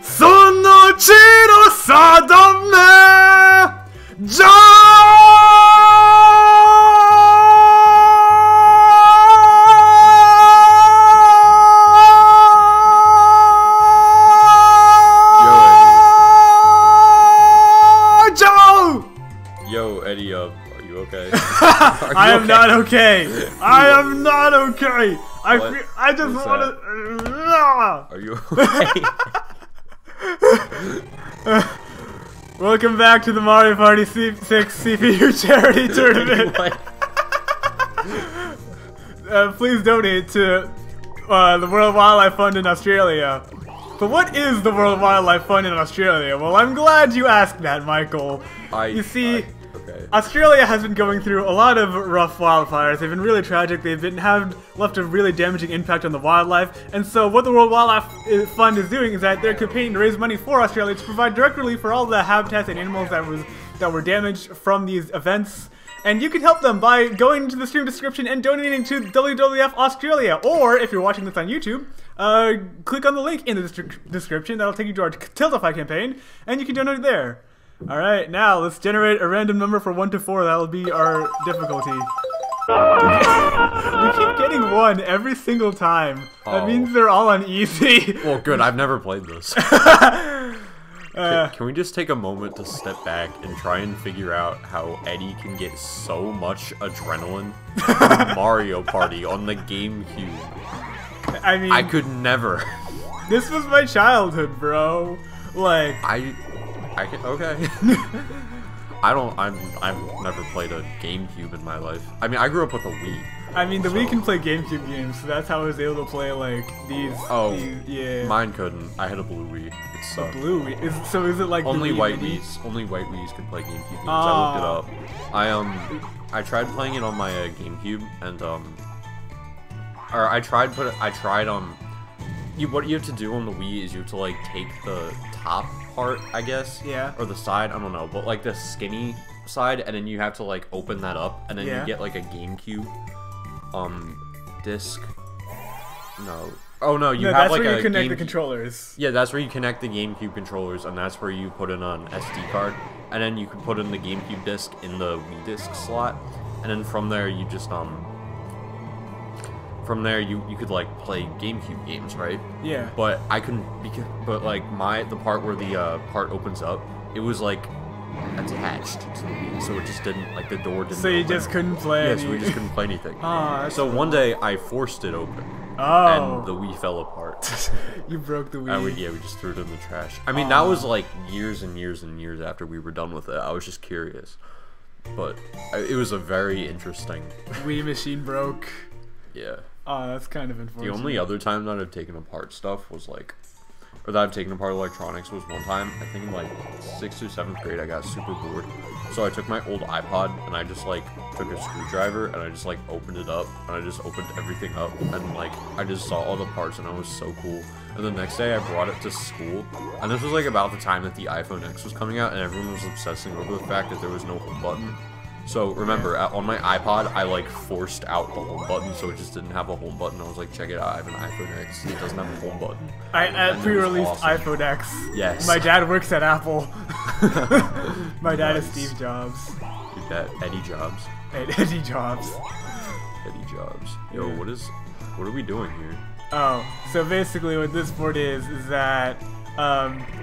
Sono sa da me, Eddie, are you okay? I am not okay. I am not okay. I just want to. Are you okay? Welcome back to the Mario Party 6 CPU charity tournament. Please donate to the World Wildlife Fund in Australia. But what is the World Wildlife Fund in Australia? Well, I'm glad you asked that, Michael. Okay. Australia has been going through a lot of rough wildfires. They've been really tragic. They've been left a really damaging impact on the wildlife. And so what the World Wildlife Fund is doing is that they're campaigning to raise money for Australia to provide direct relief for all the habitats and animals that were damaged from these events. And you can help them by going to the stream description and donating to WWF Australia. Or, if you're watching this on YouTube, click on the link in the description. That'll take you to our Tiltify campaign, and you can donate there. Alright, now let's generate a random number from 1 to 4. That'll be our difficulty. We keep getting 1 every single time. Oh. That means they're all on easy. Well, good. I've never played this. Can we just take a moment to step back and try and figure out how Eddie can get so much adrenaline from Mario Party on the GameCube? I mean, I could never. This was my childhood, bro. Like, I can, okay. I've never played a GameCube in my life. I mean, I grew up with a Wii. I mean, the Wii can play GameCube games, so that's how I was able to play, like, these. Oh, yeah. Mine couldn't. I had a blue Wii. It sucked. A blue Wii? So is it like only the white Wiis? Only white Wiis can play GameCube games. I looked it up. I tried playing it on my GameCube, and what you have to do on the Wii is you have to, like, take the top part, I guess. Yeah. Or the side, I don't know, but like the skinny side, and then you have to like open that up, and then you get like a GameCube disc. No. Oh no, you have like a. That's where you connect the controllers. Yeah, that's where you connect the GameCube controllers, and that's where you put in an SD card, and then you can put in the GameCube disc in the Wii disc slot, and then from there you just From there, you could like play GameCube games, right? Yeah. But I couldn't but like the part where the part opens up, it was like attached to the Wii, so it just didn't like the door didn't. So you just couldn't play. Yeah, so we just couldn't play anything. So one day I forced it open. Oh. And the Wii fell apart. You broke the Wii. Yeah, we just threw it in the trash. I mean, that was like years and years and years after we were done with it. I was just curious, but it was a very interesting. Wii machine broke. Yeah. Oh, that's kind of unfortunate. The only other time that I've taken apart stuff was like, or that I've taken apart electronics was one time, I think in like 6th or 7th grade, I got super bored. So I took my old iPod and I just like took a screwdriver and I just like opened it up and I just opened everything up and like I just saw all the parts and I was so cool. And the next day I brought it to school and this was like about the time that the iPhone X was coming out and everyone was obsessing over the fact that there was no home button. So, remember, on my iPod, I, like, forced out the home button, so it just didn't have a home button. I was like, check it out, I have an iPhone X, it doesn't have a home button. I pre-released awesome. iPhone X. Yes. My dad works at Apple. My dad is Steve Jobs. Your dad, Eddie Jobs. Eddie Jobs. Eddie Jobs. Yo, what are we doing here? Oh, so basically what this board is that,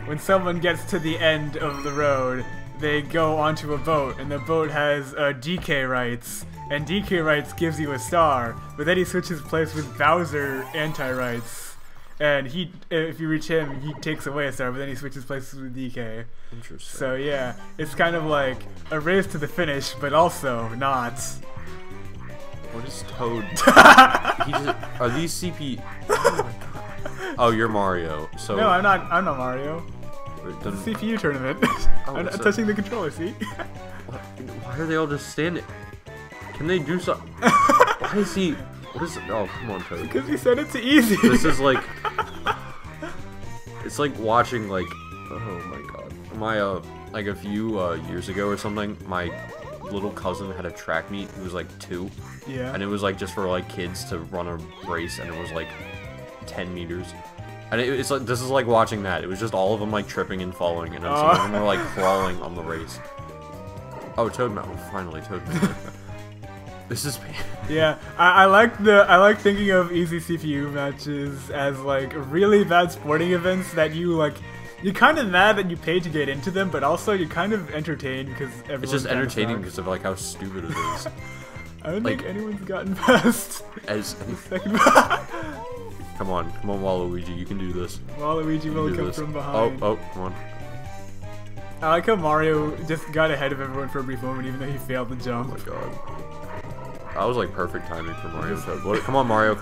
when someone gets to the end of the road, they go onto a boat, and the boat has DK rights, and DK rights gives you a star, but then he switches place with Bowser anti-rights, and if you reach him, he takes away a star, but then he switches places with DK. Interesting. So yeah, it's kind of like a race to the finish, but also not. What is Toad? Are these CP... Oh, you're Mario, so... No, I'm not Mario. It's a CPU tournament. Oh, I'm touching the controller, see? Why are they all just standing? Can they do something? Why is he... What is it? Oh, come on, Toad. Because he said it's easy. This is like... It's like watching, like... Oh, my God. Like, a few years ago or something, my little cousin had a track meet. He was, like, 2. Yeah. And it was, like, just for, like, kids to run a race, and it was, like, 10 meters. And it's like, this is like watching that. It was just all of them like tripping and falling, and then some of them were like crawling on the race. Oh, Toadmouth! Finally, Toadmouth. This is pain. Yeah, I like thinking of easy CPU matches as like really bad sporting events that you like. You're kind of mad that you paid to get into them, but also you're kind of entertained because everyone's. It's just entertaining because of like how stupid it is. I don't like, think anyone's gotten past. As second. Come on, Waluigi, you can do this. Waluigi will come from behind. Oh, come on. I like how Mario just got ahead of everyone for a brief moment, even though he failed the jump. Oh my god. That was like perfect timing for Mario. Come on, Mario.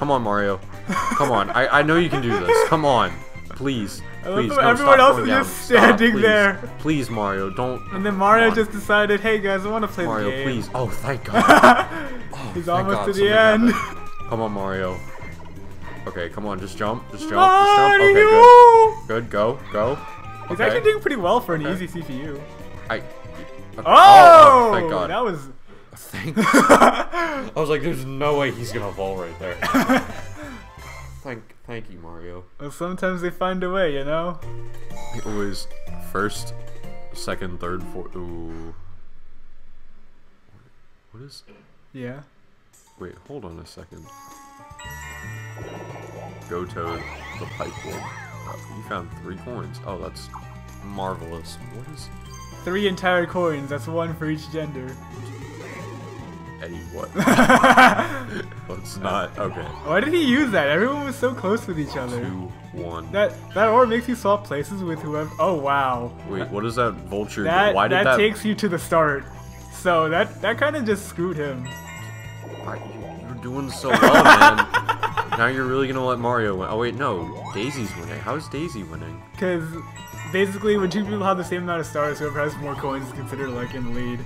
Come on, I know you can do this. Come on. Please. Please. No, everyone else is just standing there. Please, Mario, don't. And then Mario just decided, hey guys, I want to play the game. Mario, please. Oh, thank god. Oh, he's almost to the end. Come on, Mario. Okay, come on, just jump. Mario! Okay, good, go. Okay. He's actually doing pretty well for an easy CPU. Oh, thank god. That was... Thank god. I was like, there's no way he's gonna fall right there. Thank you, Mario. Well, sometimes they find a way, you know? It was first, second, third, fourth... Ooh. What is... Yeah? Wait, hold on a second. Go Toad, the pipe one. Oh, you found 3 coins. Oh, that's marvelous. What is... 3 entire coins. That's 1 for each gender. Eddie, what? That's not... Okay. Why did he use that? Everyone was so close with each other. 2, 1. That orb makes you swap places with whoever... Oh, wow. Wait, what is that vulture? Why did that takes you to the start. So that kind of just screwed him. You're doing so well, man. Now you're really gonna let Mario win. Oh wait, no. Daisy's winning. How is Daisy winning? Because basically when 2 people have the same amount of stars, whoever has more coins is considered like in the lead.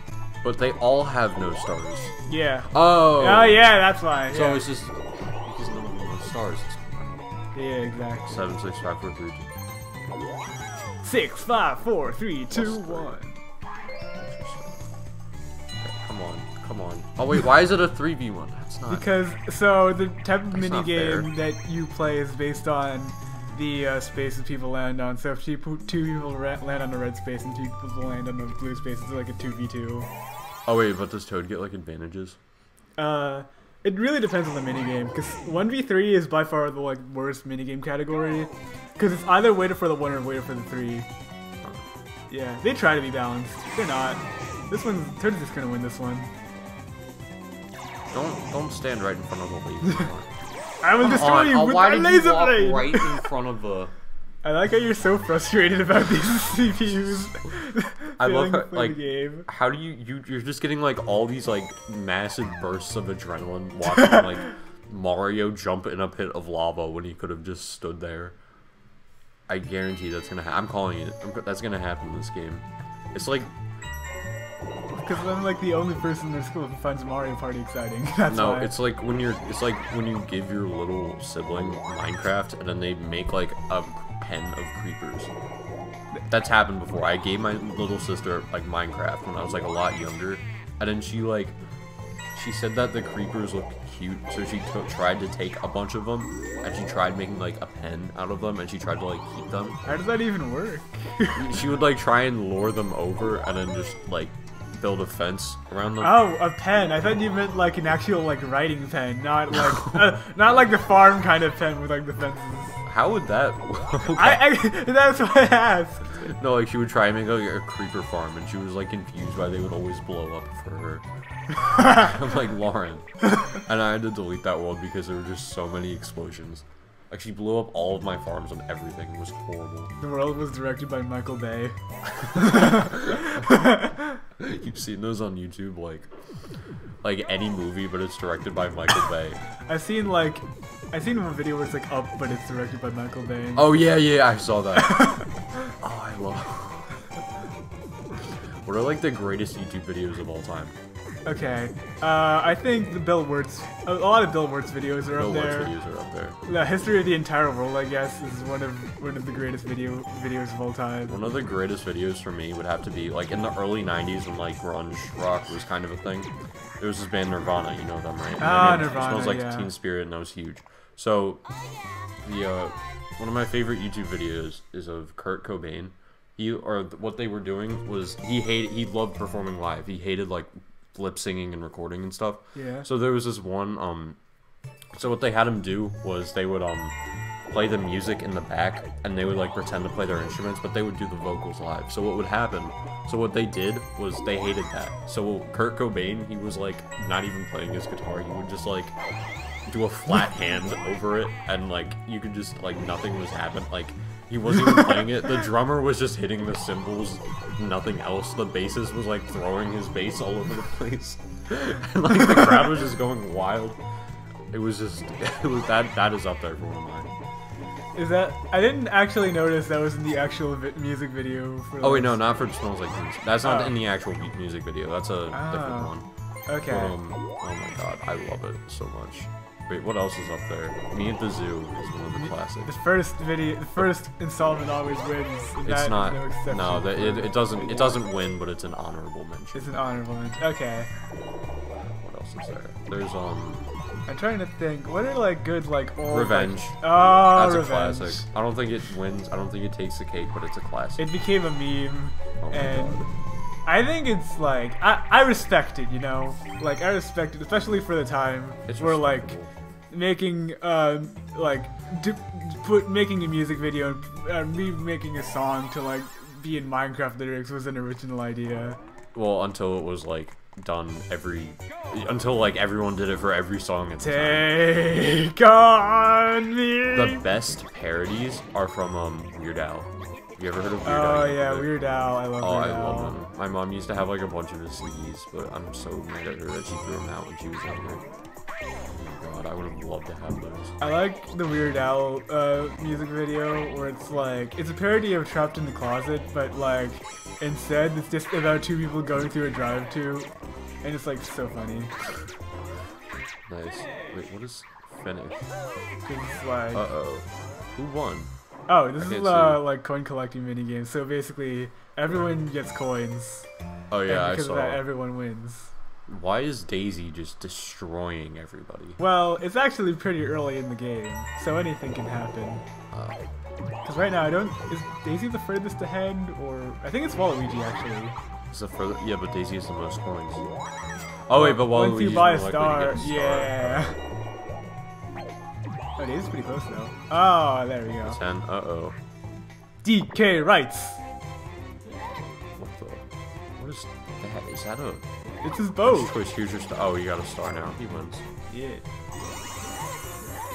But they all have no stars. Yeah. Oh yeah, that's why. So yeah. It's just because no one has stars. Yeah, exactly. 7, 6, 5, 4, 3, 2. 6, 5, 4, 3, 2, 1. Come on. Oh wait, why is it a 3v1? That's not... Because, so, the type of minigame that you play is based on the spaces people land on. So if two people land on a red space and 2 people land on a blue space, it's like a 2v2. Oh wait, but does Toad get, like, advantages? It really depends on the minigame, because 1v3 is by far the, like, worst minigame category. Because it's either waited for the 1 or waited for the 3. Yeah, they try to be balanced. They're not. Toad's just gonna win this one. Don't stand right in front of the laser. I will destroy you with my laser blade. Right in front of the... I like how you're so frustrated about these CPUs. I love how, like, game. How do you're just getting like all these like massive bursts of adrenaline watching like Mario jump in a pit of lava when he could have just stood there. I guarantee that's gonna happen. I'm calling it. That's gonna happen in this game. It's like. Because I'm like the only person in their school who finds Mario Party exciting. That's no, why. it's like when you give your little sibling Minecraft and then they make like a pen of creepers. That's happened before. I gave my little sister like Minecraft when I was like a lot younger, and then she said that the creepers looked cute, so she tried to take a bunch of them and she tried making like a pen out of them and she tried to like keep them. How does that even work? She would like try and lure them over and then just like build a fence around them. Oh, a pen. I thought you meant like an actual like writing pen, not like not like the farm kind of pen with like the fences. How would that work? Okay. That's what I asked. No, like she would try and make like a creeper farm and she was like confused why they would always blow up for her. I'm like, Lauren. And I had to delete that world because there were just so many explosions. Like she blew up all of my farms and everything. It was horrible. The world was directed by Michael Bay. You've seen those on YouTube, like any movie, but it's directed by Michael Bay. I've seen a video where it's like Up, but it's directed by Michael Bay. Oh yeah, I saw that. Oh, I love. What are like the greatest YouTube videos of all time? Okay, I think the Bill Wurtz, a lot of Bill Wurtz videos are up there. Bill Wurtz videos are up there. The history of the entire world, I guess, is one of the greatest videos of all time. One of the greatest videos for me would have to be like in the early '90s when like grunge rock was kind of a thing. There was this band Nirvana, you know them, right? Ah, Nirvana. It smells like Teen Spirit, and that was huge. So the One of my favorite YouTube videos is of Kurt Cobain. What they were doing was he loved performing live. He hated like lip singing and recording and stuff. Yeah. So there was this one so what they had him do was they would play the music in the back, and they would like pretend to play their instruments, but they would do the vocals live. So what would happen, so what they did was they hated that. So Kurt Cobain, he was like not even playing his guitar. He would just like do a flat hand over it, and like you could just like nothing was happening. Like he wasn't even playing it. The drummer was just hitting the cymbals, nothing else. The bassist was like throwing his bass all over the place. And like the crowd was just going wild. That is up there for one of mine. Is that... I didn't actually notice that was in the actual music video for... Oh, wait, no, not for Smells Like Teen Spirit. That's not in the actual music video. That's a different one. Okay. But, oh my god, I love it so much. Wait, what else is up there? Me at the Zoo is one of the classics. The first installment always wins. It's not... No, exception. No, it doesn't win, but it's an honorable mention. It's an honorable mention. Okay. What else is there? There's, I'm trying to think. What are like good like old Revenge? Like... Oh, that's Revenge. A classic. I don't think it wins. I don't think it takes the cake, but it's a classic. It became a meme, oh and God. I think it's like I respect it, you know. Like I respect it, especially for the time where like making making a music video and me making a song to like be in Minecraft lyrics was an original idea. Well, until it was like. Until like everyone did it for every song at the time. Take on me. The best parodies are from Weird Al. You ever heard of Weird Al? Oh yeah, Weird Al. I love Weird Al. I love him. My mom used to have like a bunch of his CDs, but I'm so mad at her that she threw them out when she was younger. Oh my god, I would have loved to have those. I like the Weird Al music video where it's like it's a parody of Trapped in the Closet, but like instead it's just about two people going through a drive-thru. And it's like so funny. Nice. Wait, what is finish? It's like... Uh-oh. Who won? Oh, this is like coin collecting minigame. So basically, everyone gets coins. Oh yeah, I saw. Because of that, everyone wins. Why is Daisy just destroying everybody? Well, it's actually pretty early in the game, so anything can happen. Because right now, I don't... Is Daisy the furthest ahead, or... I think it's Waluigi, actually. Yeah, but Daisy has the most coins. Oh wait, but Waluigi's you buy a star, to get a star. Yeah. Oh, Daisy's pretty close though. Oh, there we go. 10. Uh-oh. DK writes. What is that? Is that a? It's his boat. Choose your star. Oh, you got a star now. He wins. Yeah.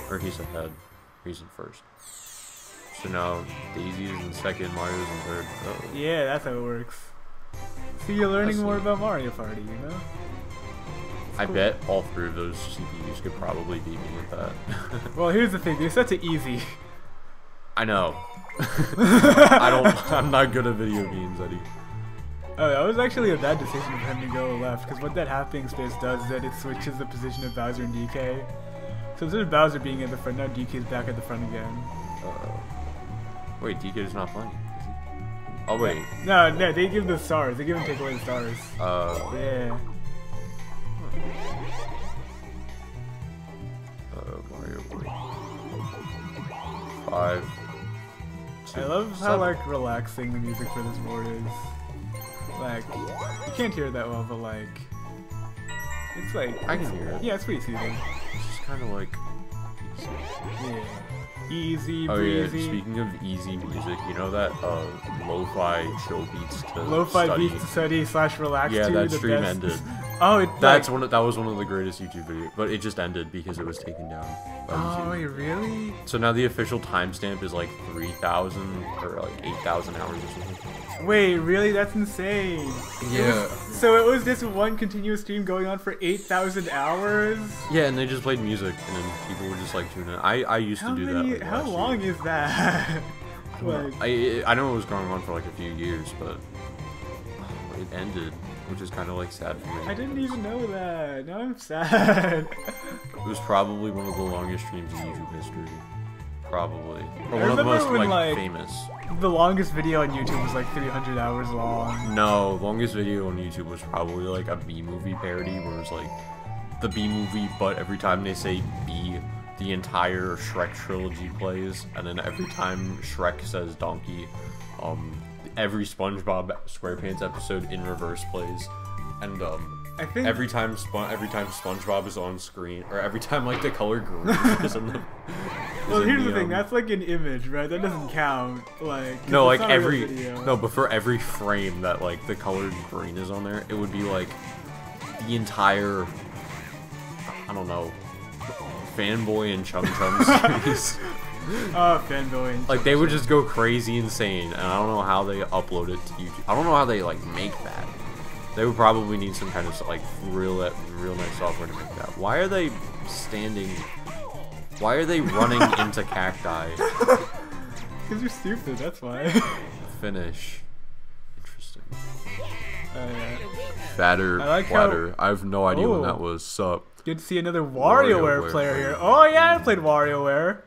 Or he's ahead. He's in first. So now Daisy's in second. Mario's in third. Uh-oh. Yeah, that's how it works. So you're learning more about Mario Party, you know? I bet all three of those CPUs could probably beat me with that. Well, here's the thing, they're such an easy. I know. I'm not good at video games, Eddie. Oh, that was actually a bad decision for him to go left, because what that half-ping space does is that it switches the position of Bowser and DK. So instead of Bowser being at the front, now DK's back at the front again. Uh-oh. Wait, DK's not playing. Oh wait. No, they give the stars. They give him take away the stars. Yeah. Mario Boy. 5. 2. I love 7. How like relaxing the music for this board is. Like you can't hear it that well, but like it's like I can hear it. Yeah, it's pretty soothing. It's just kind of like. Yeah. Easy, breezy. Oh yeah, speaking of easy music, you know that lo-fi chill beats to study / relax to the best. Yeah, that stream ended. Oh, that was one of the greatest YouTube videos, but it just ended because it was taken down by YouTube. Oh, wait, really? So now the official timestamp is like 3,000 or like 8,000 hours or something. Wait, really? That's insane. Yeah. So it was this one continuous stream going on for 8,000 hours? Yeah, and they just played music, and then people would just like tune in. I used to do that. How long is that? Like, I know it was going on for like a few years, but it ended, which is kind of like sad for me. I didn't even know that. Now I'm sad. It was probably one of the longest streams in YouTube history. Probably. Or one of the most like famous. The longest video on YouTube was like 300 hours long. No, longest video on YouTube was probably like a B-movie parody where it was like the B-movie, but every time they say B, the entire Shrek trilogy plays, and then every time Shrek says donkey, every SpongeBob SquarePants episode in reverse plays, and I think every time SpongeBob is on screen, or every time like the color green is in the. Well, here's the thing. That's like an image, right? That doesn't count. Like no, like every no, but for every frame that like the color green is on there, it would be like the entire. I don't know. Fanboy and Chum Chum series. Oh, Fanboy and like, they would just go crazy insane, and I don't know how they upload it to YouTube. I don't know how they, like, make that. They would probably need some kind of, like, real nice software to make that. Why are they standing... Why are they running into cacti? Because you're stupid, that's why. Finish. Interesting. Yeah. Fatter, like platter. I have no idea when that was. Sup. Good to see another WarioWare player here. Oh yeah, I played WarioWare.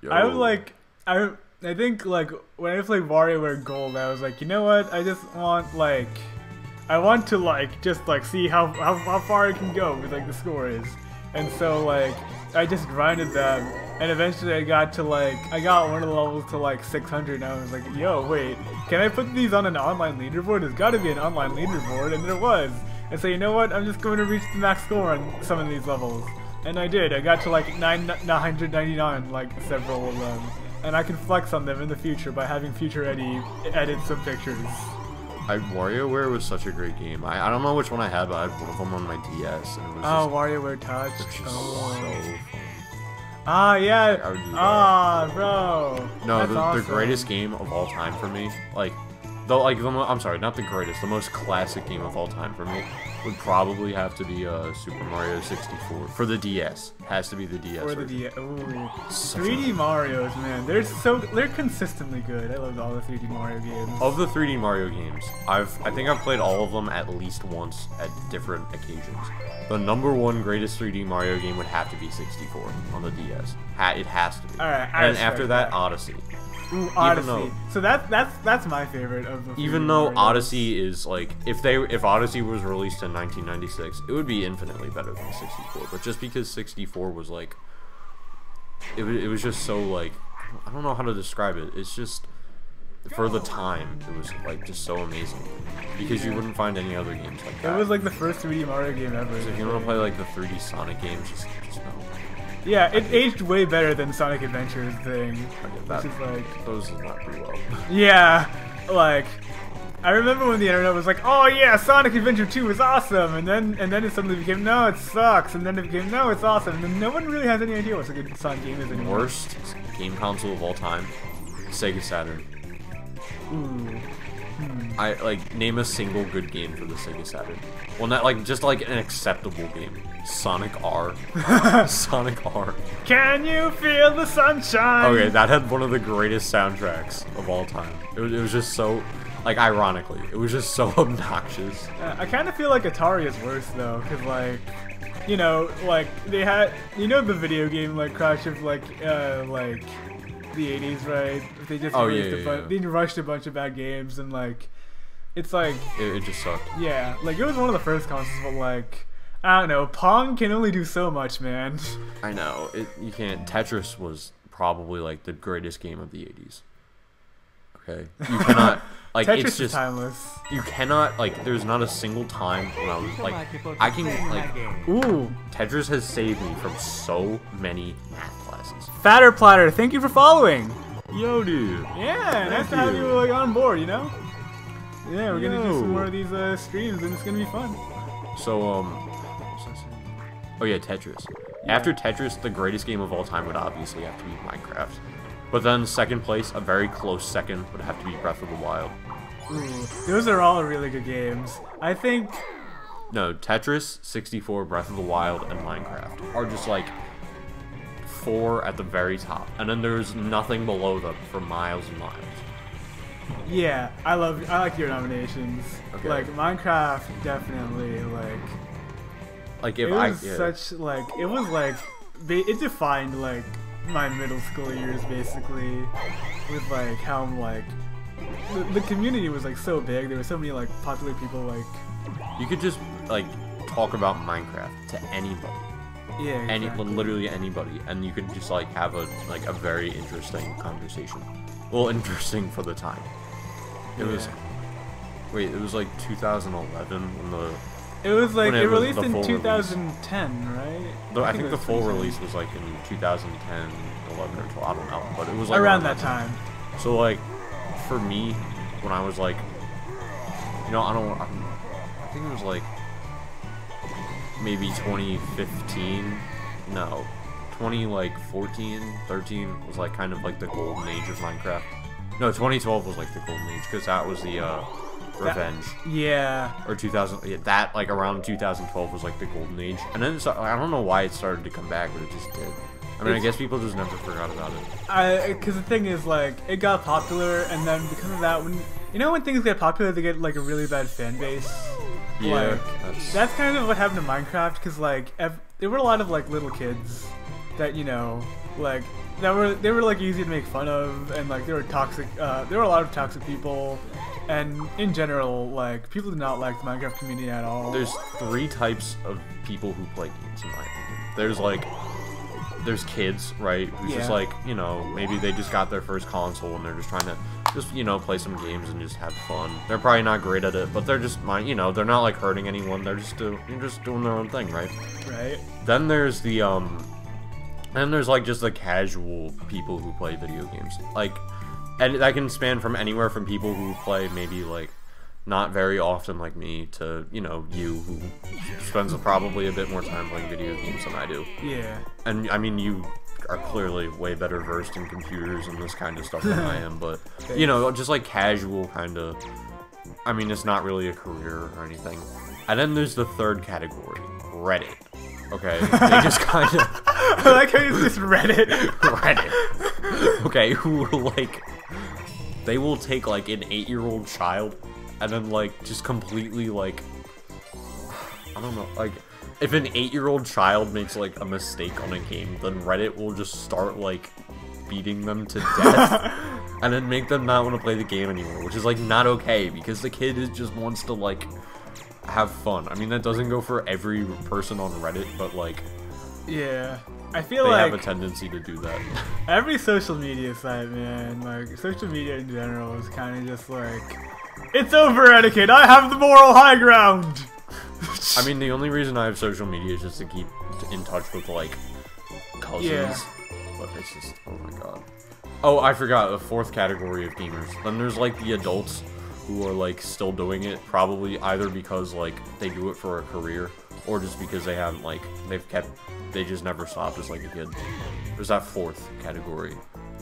Yo. I was like, I think like when I played WarioWare Gold, I was like, you know what? I just want like, I want to like just like see how far I can go with like the scores. And so like I just grinded them, and eventually I got one of the levels to like 600, and I was like, yo, wait, can I put these on an online leaderboard? There's got to be an online leaderboard, and there was. And so you know what? I'm just going to reach the max score on some of these levels, and I did. I got to like 999, like several of them, and I can flex on them in the future by having future Eddie edit some pictures. WarioWare was such a great game. I don't know which one I had, but I had one of them on my DS. And it was WarioWare Touch. So fun. Ah yeah. Like, I would do that. Bro. No, that's awesome. The greatest game of all time for me. Like. I'm sorry, not the greatest, the most classic game of all time for me would probably have to be Super Mario 64 for the DS. Has to be the DS. For the DS. Ooh. 3D Marios, man, they're consistently good. I loved all the 3D Mario games. Of the 3D Mario games, I think I've played all of them at least once at different occasions. The number one greatest 3D Mario game would have to be 64 on the DS. It has to be. All right, and after that, Odyssey. Ooh, Odyssey. So that's my favorite of the. Even though Mario. Odyssey is like, if Odyssey was released in 1996, it would be infinitely better than 64. But just because 64 was like, it was just so like, I don't know how to describe it. It's just for the time, it was like just so amazing because you wouldn't find any other games like that. It was like the first 3D Mario game ever. So if you want to play like the 3D Sonic games, just no. Yeah, it aged way better than Sonic Adventure's thing, which is like... Those are not pretty well. Yeah, like, I remember when the internet was like, oh yeah, Sonic Adventure 2 is awesome, and then it suddenly became, no, it sucks, and then it became, no, it's awesome, and then no one really has any idea what's a good Sonic game is anymore. Worst game console of all time, Sega Saturn. Ooh. I, like, name a single good game for the Sega Saturn. Well, not, like, just, like, an acceptable game. Sonic R. Sonic R. Can you feel the sunshine? Okay, that had one of the greatest soundtracks of all time. It was just so, like, ironically, it was just so obnoxious. I kind of feel like Atari is worse, though, because, like... You know, like, they had... You know the video game, like, Crash of, like... the 80s, right? They just they rushed a bunch of bad games, and like it's like it just sucked. Yeah, like it was one of the first consoles, but like I don't know, Pong can only do so much, man. I know you can't. Tetris was probably like the greatest game of the 80s. Okay, you cannot like Tetris it's just timeless. You cannot like there's not a single time when I was like I can like ooh, Tetris has saved me from so many math classes. Fatter Platter, thank you for following. Yo, dude. Yeah, nice to have you like on board, you know? Yeah, we're gonna do some more of these streams, and it's gonna be fun. So, oh yeah, Tetris. Yeah. After Tetris, the greatest game of all time would obviously have to be Minecraft. But then second place, a very close second, would have to be Breath of the Wild. Ooh, those are all really good games. I think... No, Tetris, 64, Breath of the Wild, and Minecraft are just like... four at the very top, and then there's nothing below them for miles and miles. Yeah, I like your nominations. Okay. Like Minecraft, definitely. Like if it was such like it was like it defined like my middle school years basically, with like how I'm like the community was like so big. There were so many like popular people like. You could just like talk about Minecraft to anybody. Yeah, exactly. Literally anybody, and you could just like have a very interesting conversation. Well, interesting for the time. It was. Wait, it was like 2011 when the. It was like it released in 2010, right? Though I think the full release was like in 2010, 11 or 12. I don't know, but it was like around that time. So like, for me, when I was like, you know, I think it was like. Maybe 2015, no, 2014, 13 was like kind of like the golden age of Minecraft. No, 2012 was like the golden age because that was the revenge. Or 2000, that like around 2012 was like the golden age, and then I don't know why it started to come back, but it just did. I mean, I guess people just never forgot about it. Because the thing is, like, it got popular, and then because of that, when things get popular, they get, like, a really bad fan base. Yeah. Like, that's kind of what happened to Minecraft, because, like, there were a lot of, like, little kids that, you know, like, they were, like, easy to make fun of, and, like, there were a lot of toxic people, and in general, like, people did not like the Minecraft community at all. There's three types of people who play games, in my opinion. There's kids, right? Who's just like, you know, maybe they just got their first console and they're just trying to play some games and just have fun. They're probably not great at it, but they're just they're not like hurting anyone. They're just doing their own thing, right? Right. Then there's the like just the casual people who play video games. Like, and that can span from anywhere from people who play maybe like not very often like me to, you who spends probably a bit more time playing video games than I do. Yeah. And, I mean, you are clearly way better versed in computers and this kind of stuff than I am, but, just like casual kind of, I mean, it's not really a career or anything. And then there's the third category, Reddit. Okay, they just kind of... I like how it's just Reddit. Reddit. Okay, who will, like, they will take, like, an 8-year-old child... And then, like, just completely, like, I don't know, like, if an 8-year-old child makes, like, a mistake on a game, then Reddit will just start, like, beating them to death and then make them not want to play the game anymore, which is, like, not okay because the kid is just wants to, like, have fun. I mean, that doesn't go for every person on Reddit, but, like... Yeah, I feel like... They have a tendency to do that. Every social media site, man, like, social media in general is kind of just, like... It's over, etiquette! I have the moral high ground! I mean, the only reason I have social media is just to keep in touch with, like, cousins. Yeah. But it's just... Oh my god. Oh, I forgot, the fourth category of gamers. Then there's, like, the adults who are, like, still doing it, probably either because, like, they do it for a career, or just because they haven't, like, they just never stopped as, like, a kid. There's that fourth category.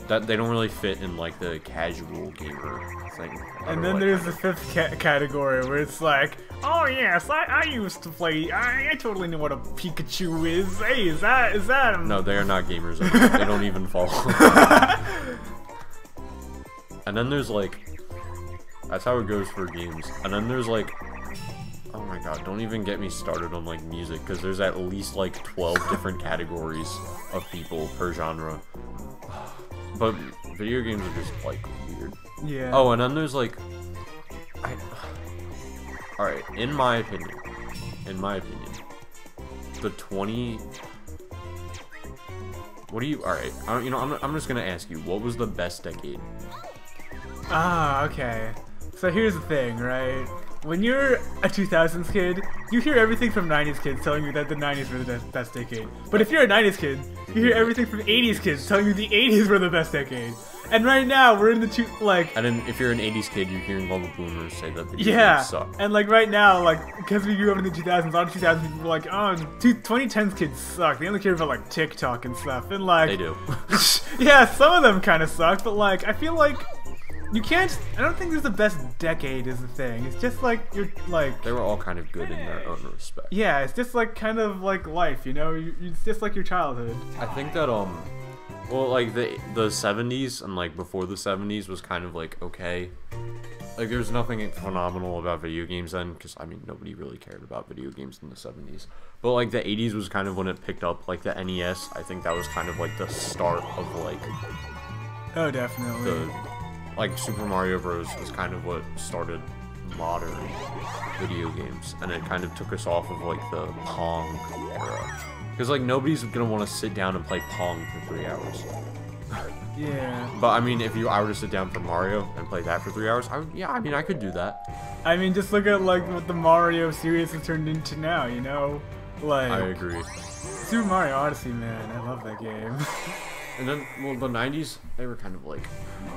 That they don't really fit in, like, the casual gamer thing. And then there's the fifth category where it's like, oh yes, I used to play, I totally know what a Pikachu is. Hey, is that a... No, they are not gamers. They don't even follow. And then there's like, that's how it goes for games. And then there's like, oh my god, don't even get me started on like music, because there's at least like 12 different categories of people per genre. But video games are just, like, weird. Yeah. Oh, and then there's, like... Alright, in my opinion, the 20... What do you... Alright, I'm just gonna ask you, what was the best decade? Ah, okay. So here's the thing, right? When you're a 2000s kid, you hear everything from 90s kids telling you that the 90s were the best decade. But if you're a 90s kid, you hear everything from 80s kids telling you the 80s were the best decade. And right now, we're in the And then if you're an 80s kid, you're hearing all the boomers say that the 80s suck. Yeah, and like right now, like, because we grew up in the 2000s, a lot of 2000s people were like, oh, 2010s kids suck. They only care about like TikTok and stuff. And like... They do. Yeah, some of them kind of suck, but like, I feel like... You can't. I don't think there's the best decade is the thing. It's just like you're like. They were all kind of good in their own respect. Yeah, it's just like kind of like life, you know. It's just like your childhood. I think that well, like the 70s and like before the 70s was kind of like okay. Like there's nothing phenomenal about video games then, because I mean nobody really cared about video games in the 70s. But like the 80s was kind of when it picked up, like the NES. I think that was kind of like the start of like. Oh, definitely. Like, Super Mario Bros. Was kind of what started modern video games, and it kind of took us off of, like, the Pong era. Because, like, nobody's gonna want to sit down and play Pong for 3 hours. Yeah. But, I mean, if I were to sit down for Mario and play that for 3 hours, I could do that. I mean, just look at, like, what the Mario series has turned into now, you know? Like... I agree. Super Mario Odyssey, man. I love that game. And then, well, the 90s, they were kind of like...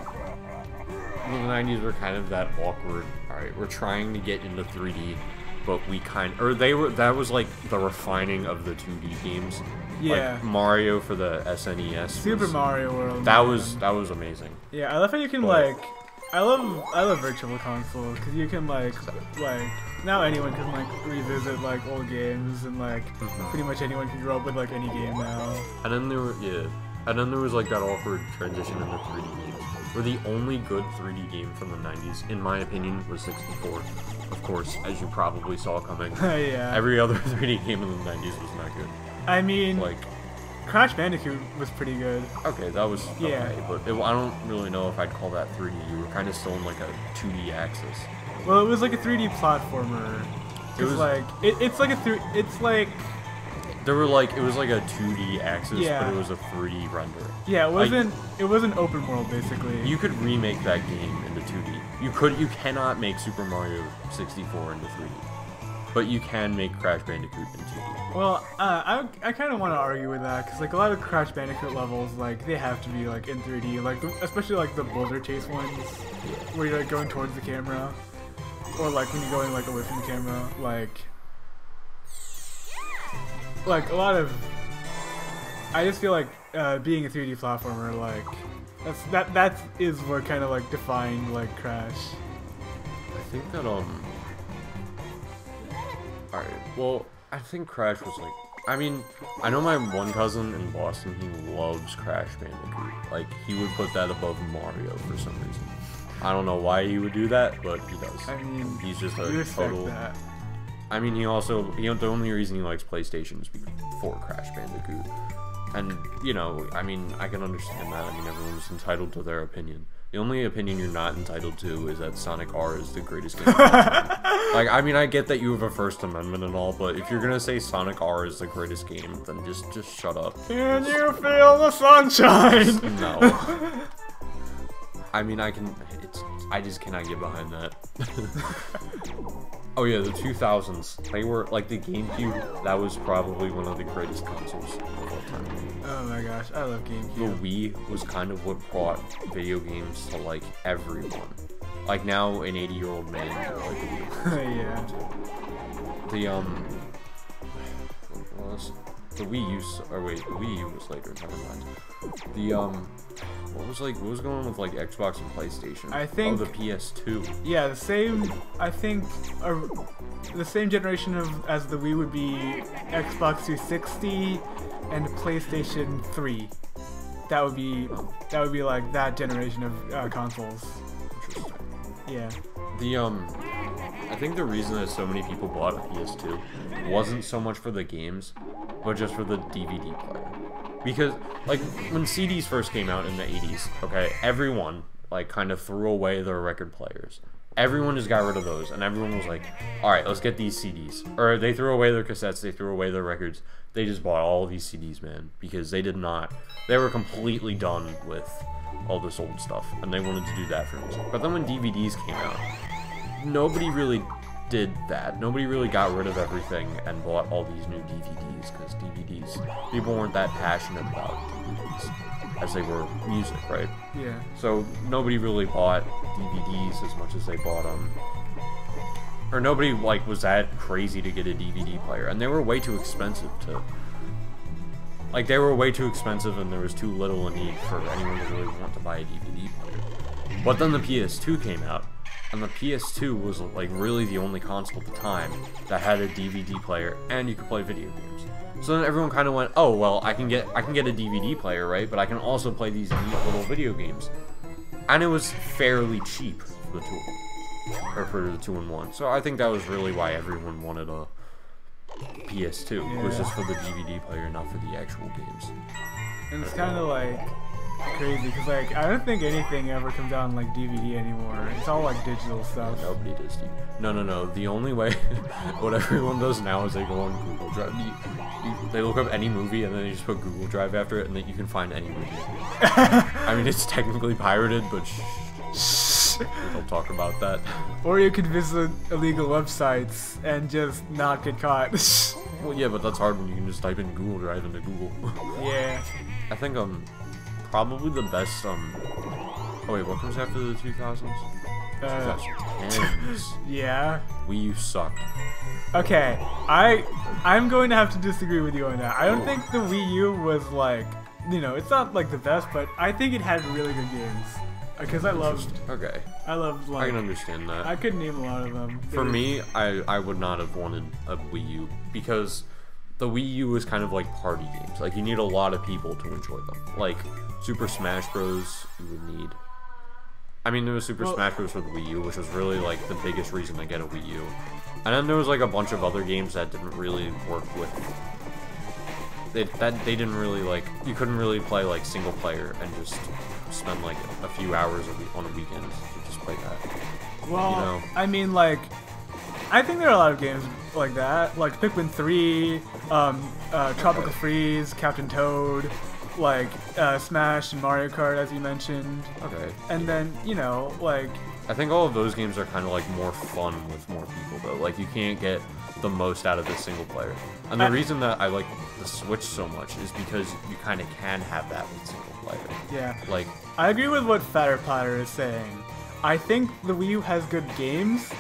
Well, the 90s were kind of that awkward, alright, we're trying to get into 3D, but we kind of... Or they were... That was, like, the refining of the 2D games. Yeah. Like, Mario for the SNES. Super Mario World. That was amazing. Yeah, I love how you can, but, like... I love Virtual Console, because you can, like... Now anyone can, like, revisit, like, old games, and, like, pretty much anyone can grow up with, like, any game now. And then there were... Yeah. And then there was, like, that awkward transition into 3D games, where the only good 3D game from the 90s, in my opinion, was 64. Of course, as you probably saw coming. Yeah. Every other 3D game in the 90s was not good. I mean... Like... Crash Bandicoot was pretty good. Okay, that was okay, yeah. But I don't really know if I'd call that 3D. You were kind of still in, like, a 2D axis. Well, it was, like, a 3D platformer. It was... like... It's, like, a 3D... It's, like... There were like it was like a 2D axis, yeah. But it was a 3D render. Yeah, it wasn't open world basically. You could remake that game into 2D. You cannot make Super Mario 64 into 3D, but you can make Crash Bandicoot into 2D. Well, I kind of want to argue with that because like a lot of Crash Bandicoot levels like they have to be like in 3D, like especially like the boulder chase ones where you're like going towards the camera, or like when you're going like away from the camera, like. Like, a lot of... I just feel like being a 3D platformer, like... That is what kind of, like, defined, like, Crash. I think that, Alright, well, I think Crash was, like... I mean, I know my one cousin in Boston, he loves Crash Bandicoot. Like, he would put that above Mario for some reason. I don't know why he would do that, but he does. I mean, he's just a total... That. I mean, the only reason he likes PlayStation is for Crash Bandicoot. And, you know, I mean, I can understand that. I mean, everyone's entitled to their opinion. The only opinion you're not entitled to is that Sonic R is the greatest game of all time. Like, I mean, I get that you have a First Amendment and all, but if you're gonna say Sonic R is the greatest game, then just shut up. Can you feel the sunshine? No. I mean, I just cannot get behind that. Oh yeah, the 2000s. They were, like, the GameCube, that was probably one of the greatest consoles of all time. Oh my gosh, I love GameCube. The Wii was kind of what brought video games to, like, everyone. Like, now an 80-year-old man would like the Wii. Yeah. The Wii U was later, never mind. What was going on with, like, Xbox and PlayStation? I think... Oh, the PS2. Yeah, the same generation as the Wii would be Xbox 360 and PlayStation 3. That would be, like, that generation of consoles. Interesting. Yeah. I think the reason that so many people bought a PS2 wasn't so much for the games, but just for the DVD player. Because, like, when CDs first came out in the 80s, okay, everyone, like, kind of threw away their record players. Everyone just got rid of those, and everyone was like, alright, let's get these CDs. Or they threw away their cassettes, they threw away their records, they just bought all these CDs, man. Because they were completely done with all this old stuff, and they wanted to do that for music. But then when DVDs came out, nobody really did that. Nobody really got rid of everything and bought all these new DVDs, because people weren't that passionate about DVDs as they were music, right? Yeah. So nobody really bought DVDs as much as they bought or nobody like was that crazy to get a DVD player, and they were way too expensive to. Like they were way too expensive, and there was too little a need for anyone to really want to buy a DVD player. But then the PS2 came out. And the PS2 was, like, really the only console at the time that had a DVD player and you could play video games. So then everyone kind of went, oh, well, I can get a DVD player, right? But I can also play these neat little video games. And it was fairly cheap for the 2-in-1. So I think that was really why everyone wanted a PS2. Yeah. It was just for the DVD player, not for the actual games. And it's kind of like... crazy because like I don't think anything ever comes out on like DVD anymore. It's all like digital stuff. Nobody does DVD. No. The only way, what everyone does now is they go on Google Drive. They look up any movie and then they just put Google Drive after it, and then you can find any movie. I mean, it's technically pirated, but we'll talk about that. Or you could visit illegal websites and just not get caught. Well, yeah, but that's hard when you can just type in Google Drive into Google. Yeah. I think probably the best Oh wait, what comes after the 2000s? 2010s. Yeah. Wii U sucked. Okay, I'm going to have to disagree with you on that. I don't think the Wii U was like, you know, it's not like the best, but I think it had really good games. Because I loved... Okay. I loved, like... I can understand that. I could name a lot of them. For me, I would not have wanted a Wii U. Because the Wii U is kind of like party games. Like, you need a lot of people to enjoy them. Like, Super Smash Bros. You would need... I mean, there was Super Smash Bros. For the Wii U, which was really, like, the biggest reason to get a Wii U. And then there was, like, a bunch of other games that didn't really work with... They didn't really, like... You couldn't really play, like, single player and just... spend like a few hours on a weekend to just play that. Well, you know? I mean, like, I think there are a lot of games like that, like Pikmin 3, Tropical Freeze, Captain Toad, like Smash and Mario Kart, as you mentioned. Okay. And then, you know, like. I think all of those games are kind of like more fun with more people, though. Like, you can't get the most out of the single player. And the reason that I like the Switch so much is because you kind of can have that with single player. Yeah. Like, I agree with what Fatter Platter is saying. I think the Wii U has good games,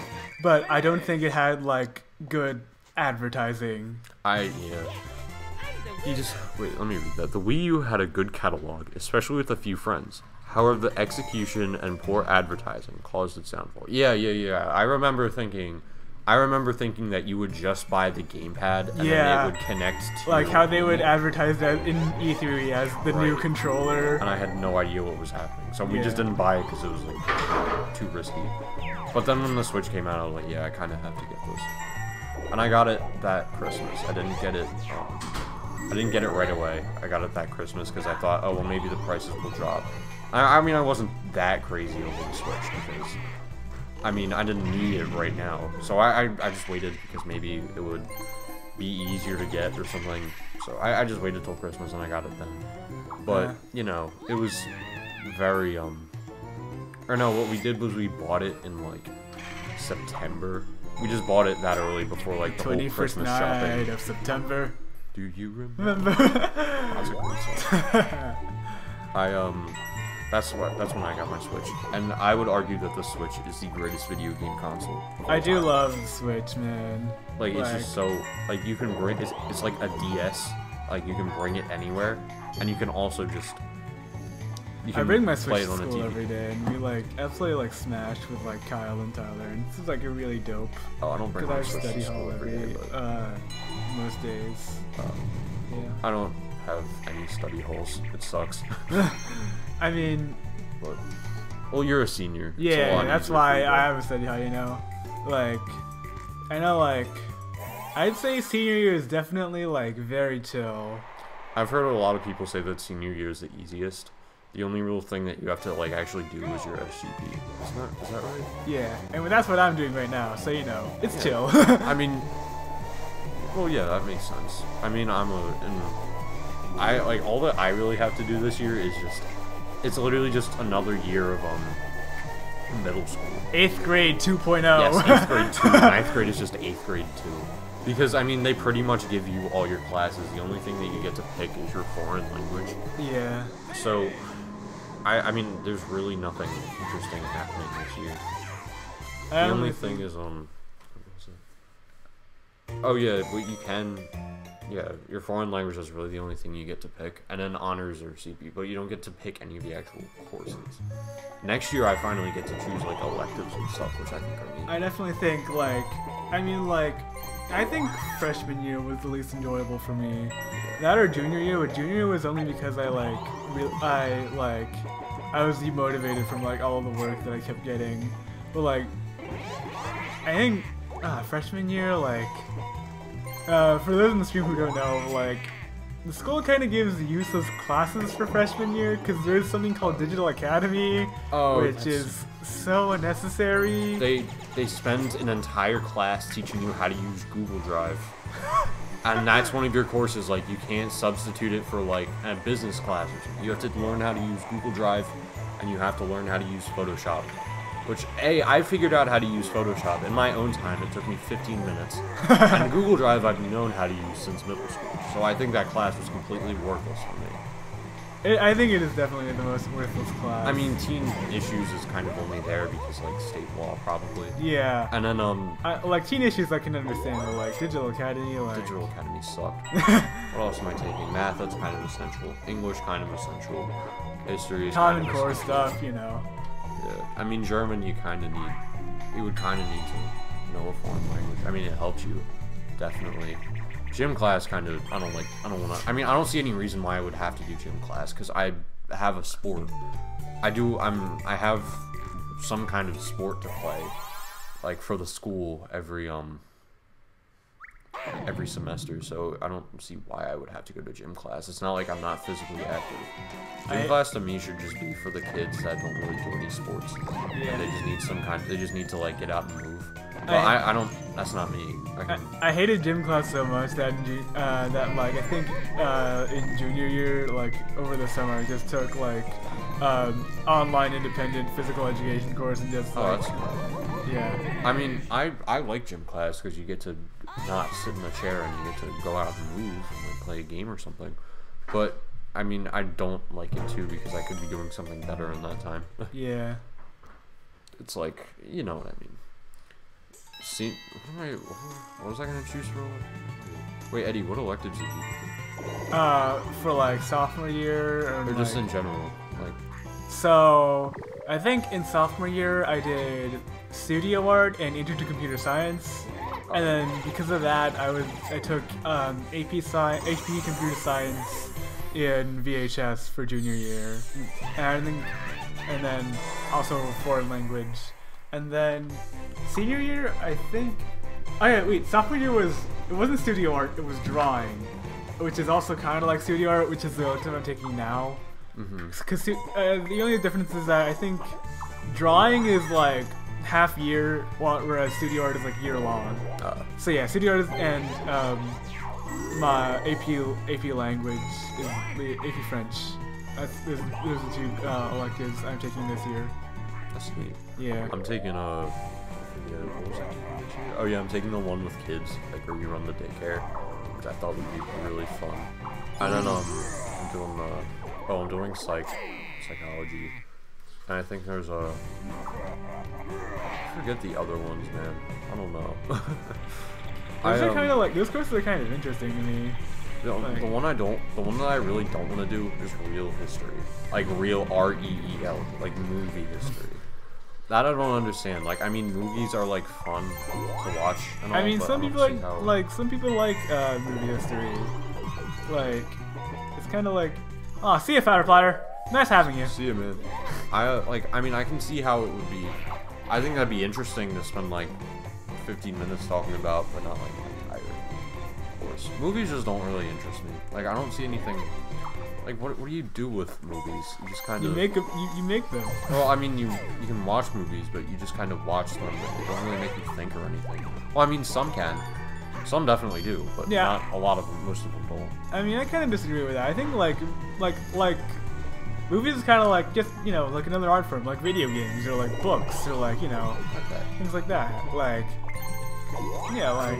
but I don't think it had like good advertising. You just wait. Let me read that. The Wii U had a good catalog, especially with a few friends. However, the execution and poor advertising caused its downfall. Yeah. I remember thinking that you would just buy the gamepad and then it would connect to... Like how they would advertise that in E3 as the new controller. And I had no idea what was happening. So we just didn't buy it because it was like too risky. But then when the Switch came out, I was like, yeah, I kind of have to get this. And I got it that Christmas. I didn't get it right away. I got it that Christmas because I thought, oh, well, maybe the prices will drop. I mean, I wasn't that crazy over the Switch because... I mean, I didn't need it right now, so I just waited because maybe it would be easier to get or something. So I just waited till Christmas and I got it then. But, you know, it was very, Or no, what we did was we bought it in, like, September. We just bought it that early before, like, the whole Christmas shopping. 21st night of September. Do you remember? That's a great song. That's when I got my Switch, and I would argue that the Switch is the greatest video game console. I do love the Switch, man. Like, it's just so, like, you can bring it's like a DS, like you can bring it anywhere, and you can also just. I bring my Switch to school every day, and I play like Smash with like Kyle and Tyler, and this is like a really dope. Oh, I don't bring my Switch to school every day, but most days. Yeah. I don't have any study holes. It sucks. I mean... But, well, you're a senior. Yeah, so that's why I have a study hall, you know? Like, I know, like... I'd say senior year is definitely, like, very chill. I've heard a lot of people say that senior year is the easiest. The only real thing that you have to, like, actually do is your SGP. Is that right? Yeah, and that's what I'm doing right now, so, you know, it's chill. I mean... Well, yeah, that makes sense. I mean, all that I really have to do this year is just... It's literally just another year of middle school. 8th grade 2.0. Yes, 8th grade 2. 9th grade is just 8th grade 2. Because, I mean, they pretty much give you all your classes. The only thing that you get to pick is your foreign language. Yeah. So, I mean, there's really nothing interesting happening this year. The only thing is, Oh, yeah, but you can... Yeah, your foreign language is really the only thing you get to pick, and then honors or CP, but you don't get to pick any of the actual courses. Next year, I finally get to choose, like, electives and stuff, which I think are neat. I definitely think, like, I think freshman year was the least enjoyable for me. That or junior year, but junior year was only because I was demotivated from, like, all the work that I kept getting. But, like, I think, freshman year, like... for those in the stream who don't know, like, the school kind of gives useless classes for freshman year because there's something called Digital Academy, which is so unnecessary. They spend an entire class teaching you how to use Google Drive. And that's one of your courses. Like, you can't substitute it for, like, a business class. You have to learn how to use Google Drive, and you have to learn how to use Photoshop. Which, A, I figured out how to use Photoshop in my own time. It took me 15 minutes. And Google Drive I've known how to use since middle school. So I think that class was completely worthless for me. I think it is definitely the most worthless class. I mean, teen issues is kind of only there because, like, state law, probably. Yeah. And then, like, teen issues I can understand, but, like, Digital Academy, like... Digital Academy sucked. What else am I taking? Math, that's kind of essential. English, kind of essential. History is kind of essential. Common core stuff, you know. Yeah. I mean, German you kind of need. You would kind of need to know a foreign language. I mean, it helps you, definitely. Gym class kind of, I mean, I don't see any reason why I would have to do gym class, because I have a sport. I have some kind of sport to play, like, for the school every semester, so I don't see why I would have to go to gym class. It's not like I'm not physically active. Gym class to me should just be for the kids that don't really do any sports. Yeah. And they just need some kind. They just need to, like, get out and move. But I don't. That's not me. I hated gym class so much that like, I think in junior year, like, over the summer, I just took, like, online independent physical education course and just like. Yeah. I mean, I like gym class because you get to not sit in a chair and you get to go out and move and, like, play a game or something. But, I mean, I don't like it too because I could be doing something better in that time. Yeah. It's like, you know what I mean. See, wait, what was I going to choose for? Wait, Eddie, what electives did you do? For, like, sophomore year? Or just in general? Like. So, I think in sophomore year I did studio art and intro to computer science, and then because of that I took AP computer science in VHS for junior year, and then also foreign language, and then senior year I think sophomore year wasn't studio art, it was drawing, which is also kind of like studio art, which is the elective I'm taking now, because the only difference is that I think drawing is like half year, whereas studio art is like year long. So yeah, studio art is, and my AP language is the AP French. Those are the two electives I'm taking this year. That's neat. Yeah. I'm taking I'm taking the one with kids, like where you run the daycare, which I thought would be really fun. And then I'm doing psychology. And I think there's I forget the other ones, man. I don't know. Those courses are kind of interesting to me. The one that I really don't want to do is real history, like real R-E-E-L, like movie history. That I don't understand. Like, I mean, movies are, like, fun to watch. And all, I mean, some people like movie history. Like, it's kind of like, oh, see you, Fatter Platter. Nice having you. See you, man. I can see how it would be. I think that'd be interesting to spend, like, 15 minutes talking about, but not, like, an entire course. Movies just don't really interest me. Like, I don't see anything. Like, what do you do with movies? You just kind of... You make them. Well, I mean, you can watch movies, but you just kind of watch them. But they don't really make you think or anything. Well, I mean, some can. Some definitely do, but not a lot of them. Most of them don't. I mean, I kind of disagree with that. I think, like... Movies is kind of like just, you know, like another art form, like video games or like books or like, you know, things like that. Like, yeah, like,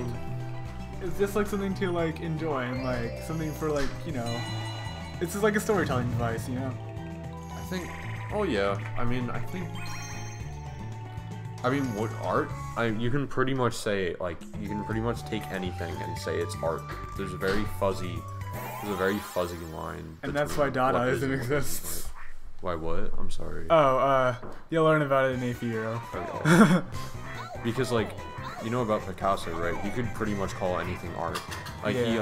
it's just like something to, like, enjoy and, like, something for, like, you know, it's just like a storytelling device, you know? I think, what art? You can pretty much say, like, you can pretty much take anything and say it's art. There's a very fuzzy line. And that's why Dada doesn't exist. Why what? I'm sorry. Oh, you'll learn about it in Apiero. Okay. Because, like, you know about Picasso, right? He could pretty much call anything art. Like, he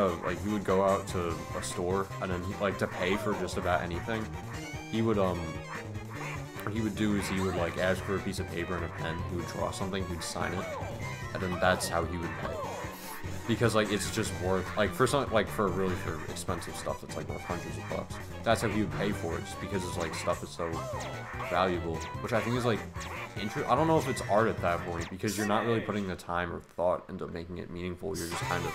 would go out to a store, and then, to pay for just about anything, he would like, ask for a piece of paper and a pen, he would draw something, he'd sign it, and then that's how he would pay. because like it's just worth like for some like for really for expensive stuff that's like worth hundreds of bucks. That's how you pay for it, just because it's like stuff is so valuable, which I think is like I don't know if it's art at that point, because you're not really putting the time or thought into making it meaningful. You're just kind of.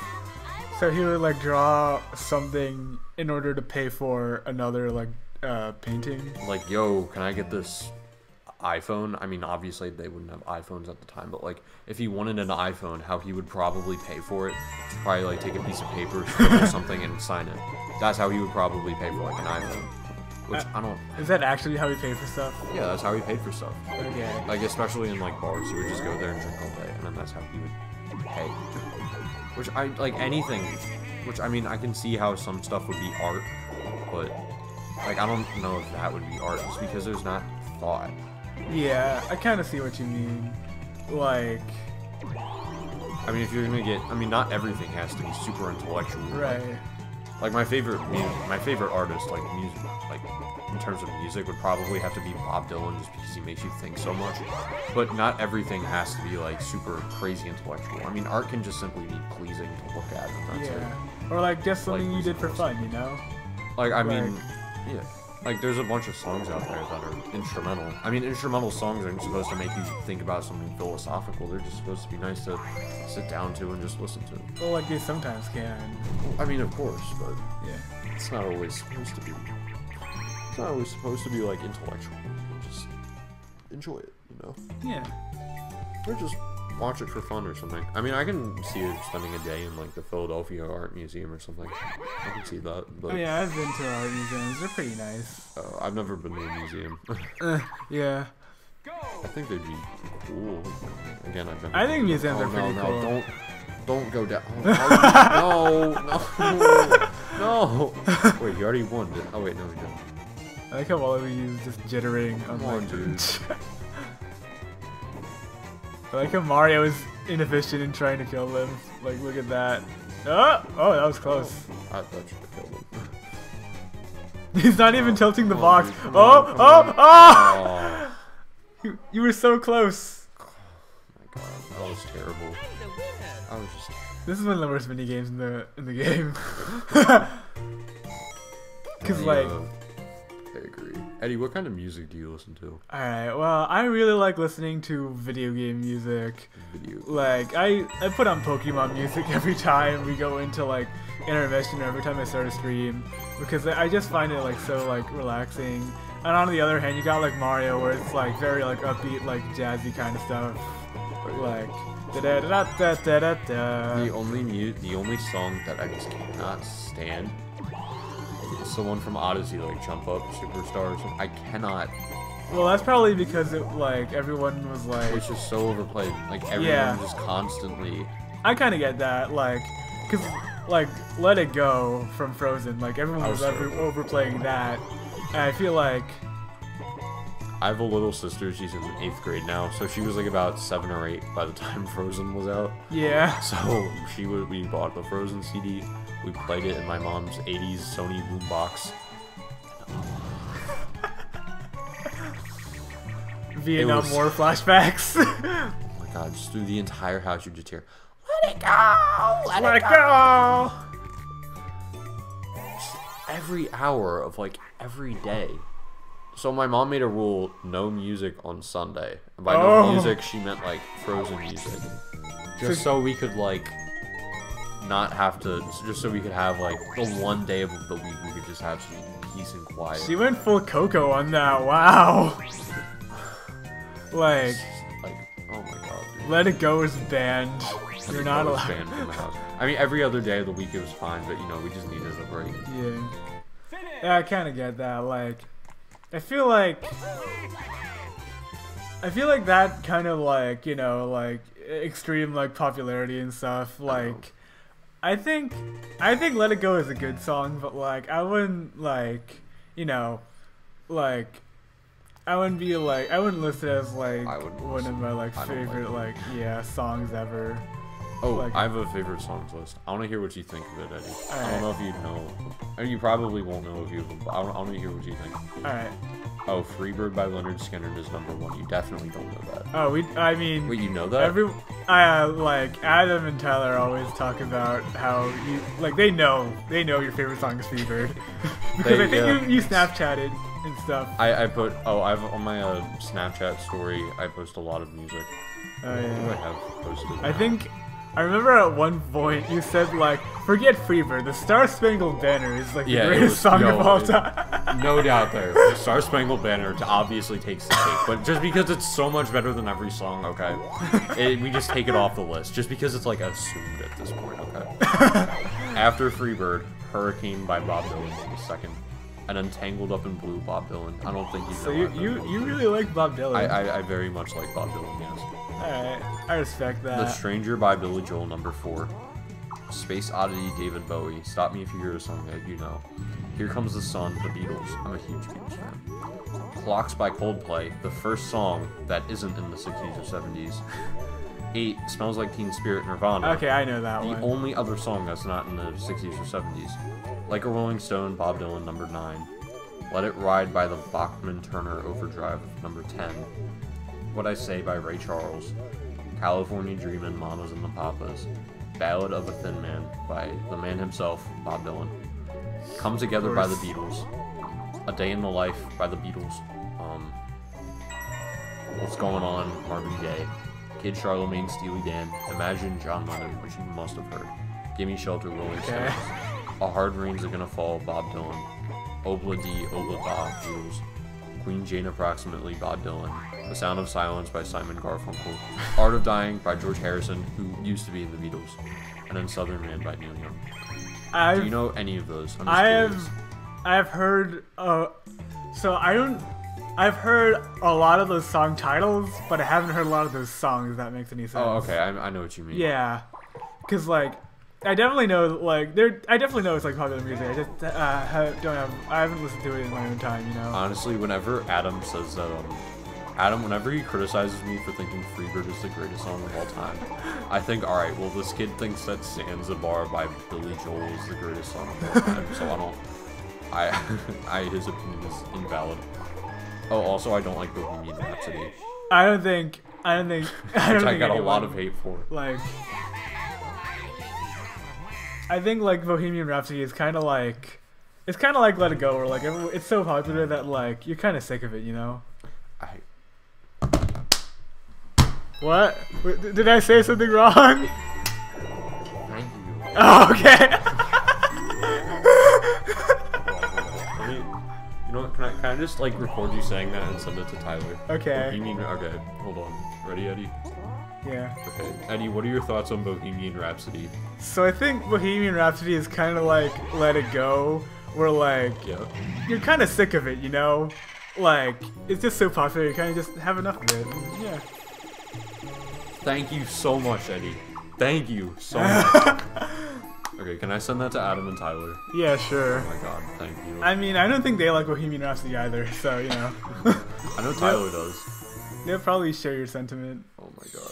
So he would like draw something in order to pay for another like painting. Like, yo, can I get this iPhone? I mean, obviously they wouldn't have iPhones at the time, but like if he wanted an iPhone, how he would probably pay for it, probably like take a piece of paper or something and sign it. That's how he would probably pay for like an iPhone, which I don't. Is that actually how he paid for stuff? Yeah, that's how he paid for stuff. Okay. Like especially in like bars, he would just go there and drink all day, and then that's how he would pay. Which I like anything. Which I mean, I can see how some stuff would be art, but like I don't know if that would be art, just because there's not thought. Yeah, I kind of see what you mean. Like, I mean, if you're gonna get, I mean, not everything has to be super intellectual, right? Like my favorite artist, like music, like in terms of music, would probably have to be Bob Dylan, just because he makes you think so much. But not everything has to be like super crazy intellectual. I mean, art can just simply be pleasing to look at, and that's it. Or like just something like, you did for fun, you know? Like I mean, yeah. Like, there's a bunch of songs out there that are instrumental. I mean, instrumental songs aren't supposed to make you think about something philosophical. They're just supposed to be nice to sit down to and just listen to. Well, like, they sometimes can. Well, I mean, of course, but yeah, it's not always supposed to be. It's not always supposed to be, like, intellectual. Just enjoy it, you know? Yeah. Or just watch it for fun or something. I mean, I can see it spending a day in like the Philadelphia Art Museum or something. I can see that. But... oh, yeah, I've been to art museums. They're pretty nice. Oh, I've never been to a museum. Yeah. I think they'd be cool. Again, I've never. I think museums are pretty cool. Don't go down. No. Wait, you already won. Oh wait, no, we didn't. I like how Waluigi is just jittering. Come on, dude. I like how Mario is inefficient in trying to kill them. Like, look at that. Oh, that was close. I thought you could kill him. He's not even tilting the box. Dude, oh! You were so close. Oh my god, that was terrible. I was just. This is one of the worst mini games in the game. Cause like. I agree. Eddie, what kind of music do you listen to? Alright, well, I really like listening to video game music. Like, I put on Pokemon music every time we go into, like, intermission or every time I start a stream. Because I just find it, like, so, like, relaxing. And on the other hand, you got, like, Mario where it's, like, very, like, upbeat, like, jazzy kind of stuff. Like, da-da-da-da-da-da-da. The only song that I just cannot stand, the one from Odyssey, like Jump Up Superstars. I cannot. Well, that's probably because it like everyone was like, which is so overplayed. Like everyone just constantly. I kind of get that, like, cause like Let It Go from Frozen. Like everyone was overplaying that, and I feel like. I have a little sister. She's in 8th grade now, so she was like about 7 or 8 by the time Frozen was out. Yeah. So we bought the Frozen CD. We played it in my mom's 80s Sony boombox. Vietnam War flashbacks. Oh my god! Just through the entire house, you just hear, "Let it go, let it go." Just every hour of like every day. So my mom made a rule: no music on Sunday. And by no music, she meant like Frozen music, just so we could like. Not have to, just so we could have like the one day of the week we could just have some peace and quiet. She went full Coco on that. Wow. like oh my god. Dude. Let It Go is banned. You're not allowed. Banned from the house. I mean, every other day of the week it was fine, but you know we just needed a break. Yeah, I kind of get that. Like, I feel like that kind of like you know like extreme like popularity and stuff like. I think Let It Go is a good song, but like I wouldn't like you know like I wouldn't list it as like one of my like favorite like songs ever. Oh, like, I have a favorite songs list. I want to hear what you think of it, Eddie. Right. I don't know if you know. I mean, you probably won't know if you. But I want to hear what you think. All right. Oh, Freebird by Leonard Skinner is number 1. You definitely don't know that. Oh, I mean. Wait, you know that? Every. Like Adam and Tyler always talk about how you like they know your favorite song is Fever because I think you Snapchatted and stuff. I put on my Snapchat story. I post a lot of music. I have posted. I think I remember at one point you said like forget Fever, the Star Spangled Banner is like the greatest song of all time. No doubt there. The Star Spangled Banner obviously takes the cake, but just because it's so much better than every song, okay, we just take it off the list just because it's like assumed at this point, okay. After Freebird, Hurricane by Bob Dylan was second. And Entangled Up in Blue, Bob Dylan. I don't think you know. So you really like Bob Dylan. I very much like Bob Dylan, yes. Alright, I respect that. The Stranger by Billy Joel, number 4. Space Oddity, David Bowie. Stop Me If You Hear a Song That You Know. Here Comes the Sun, The Beatles. I'm a huge Beatles fan. Clocks by Coldplay, the first song that isn't in the 60s or 70s. 8, Smells Like Teen Spirit, Nirvana. Okay, I know that one. The only other song that's not in the 60s or 70s. Like a Rolling Stone, Bob Dylan, number 9. Let It Ride by the Bachman-Turner Overdrive, number 10. What I Say by Ray Charles. California Dreamin', Mamas and the Papas. Ballad of a Thin Man by the man himself, Bob Dylan. Come Together by the Beatles. A Day in the Life by the Beatles. What's Going On, Marvin Gaye. Kid Charlemagne, Steely Dan, Imagine, John Lennon, which you must have heard, Gimme Shelter, Rolling Stones, A Hard Rain's a Gonna Fall, Bob Dylan, Obla Dee, Obla Da, Beatles, Queen Jane Approximately, Bob Dylan, The Sound of Silence by Simon Garfunkel, Art of Dying by George Harrison, who used to be in the Beatles, and then Southern Man by Neil Young. Do you know any of those? I've heard, I've heard a lot of those song titles, but I haven't heard a lot of those songs, if that makes any sense. Oh, okay, I know what you mean. Yeah, because, like, I definitely know, like, it's, like, popular music. I just I haven't listened to it in my own time, you know? Honestly, whenever Adam says that, whenever he criticizes me for thinking Freebird is the greatest song of all time, I think, alright, well, this kid thinks that Zanzibar by Billy Joel is the greatest song of all time, so his opinion is invalid. Oh, also, I don't like Bohemian Rhapsody. I got a lot of hate for. Like, I think like Bohemian Rhapsody is kind of like, Let It Go, or like it's so popular that like you're kind of sick of it, you know? What? Did I say something wrong? Thank you. Oh, okay. Can I just like record you saying that and send it to Tyler? Okay. Okay, hold on. Ready, Eddie? Yeah. Okay, Eddie, what are your thoughts on Bohemian Rhapsody? So I think Bohemian Rhapsody is kind of like Let It Go, where like you're kind of sick of it, you know? Like it's just so popular, you kind of just have enough of it. Yeah. Thank you so much, Eddie. Thank you so much. Okay, can I send that to Adam and Tyler? Yeah, sure. Oh my god, thank you. I mean, I don't think they like Bohemian Rhapsody either, so, you know. I know Tyler does. They'll probably share your sentiment. Oh my god.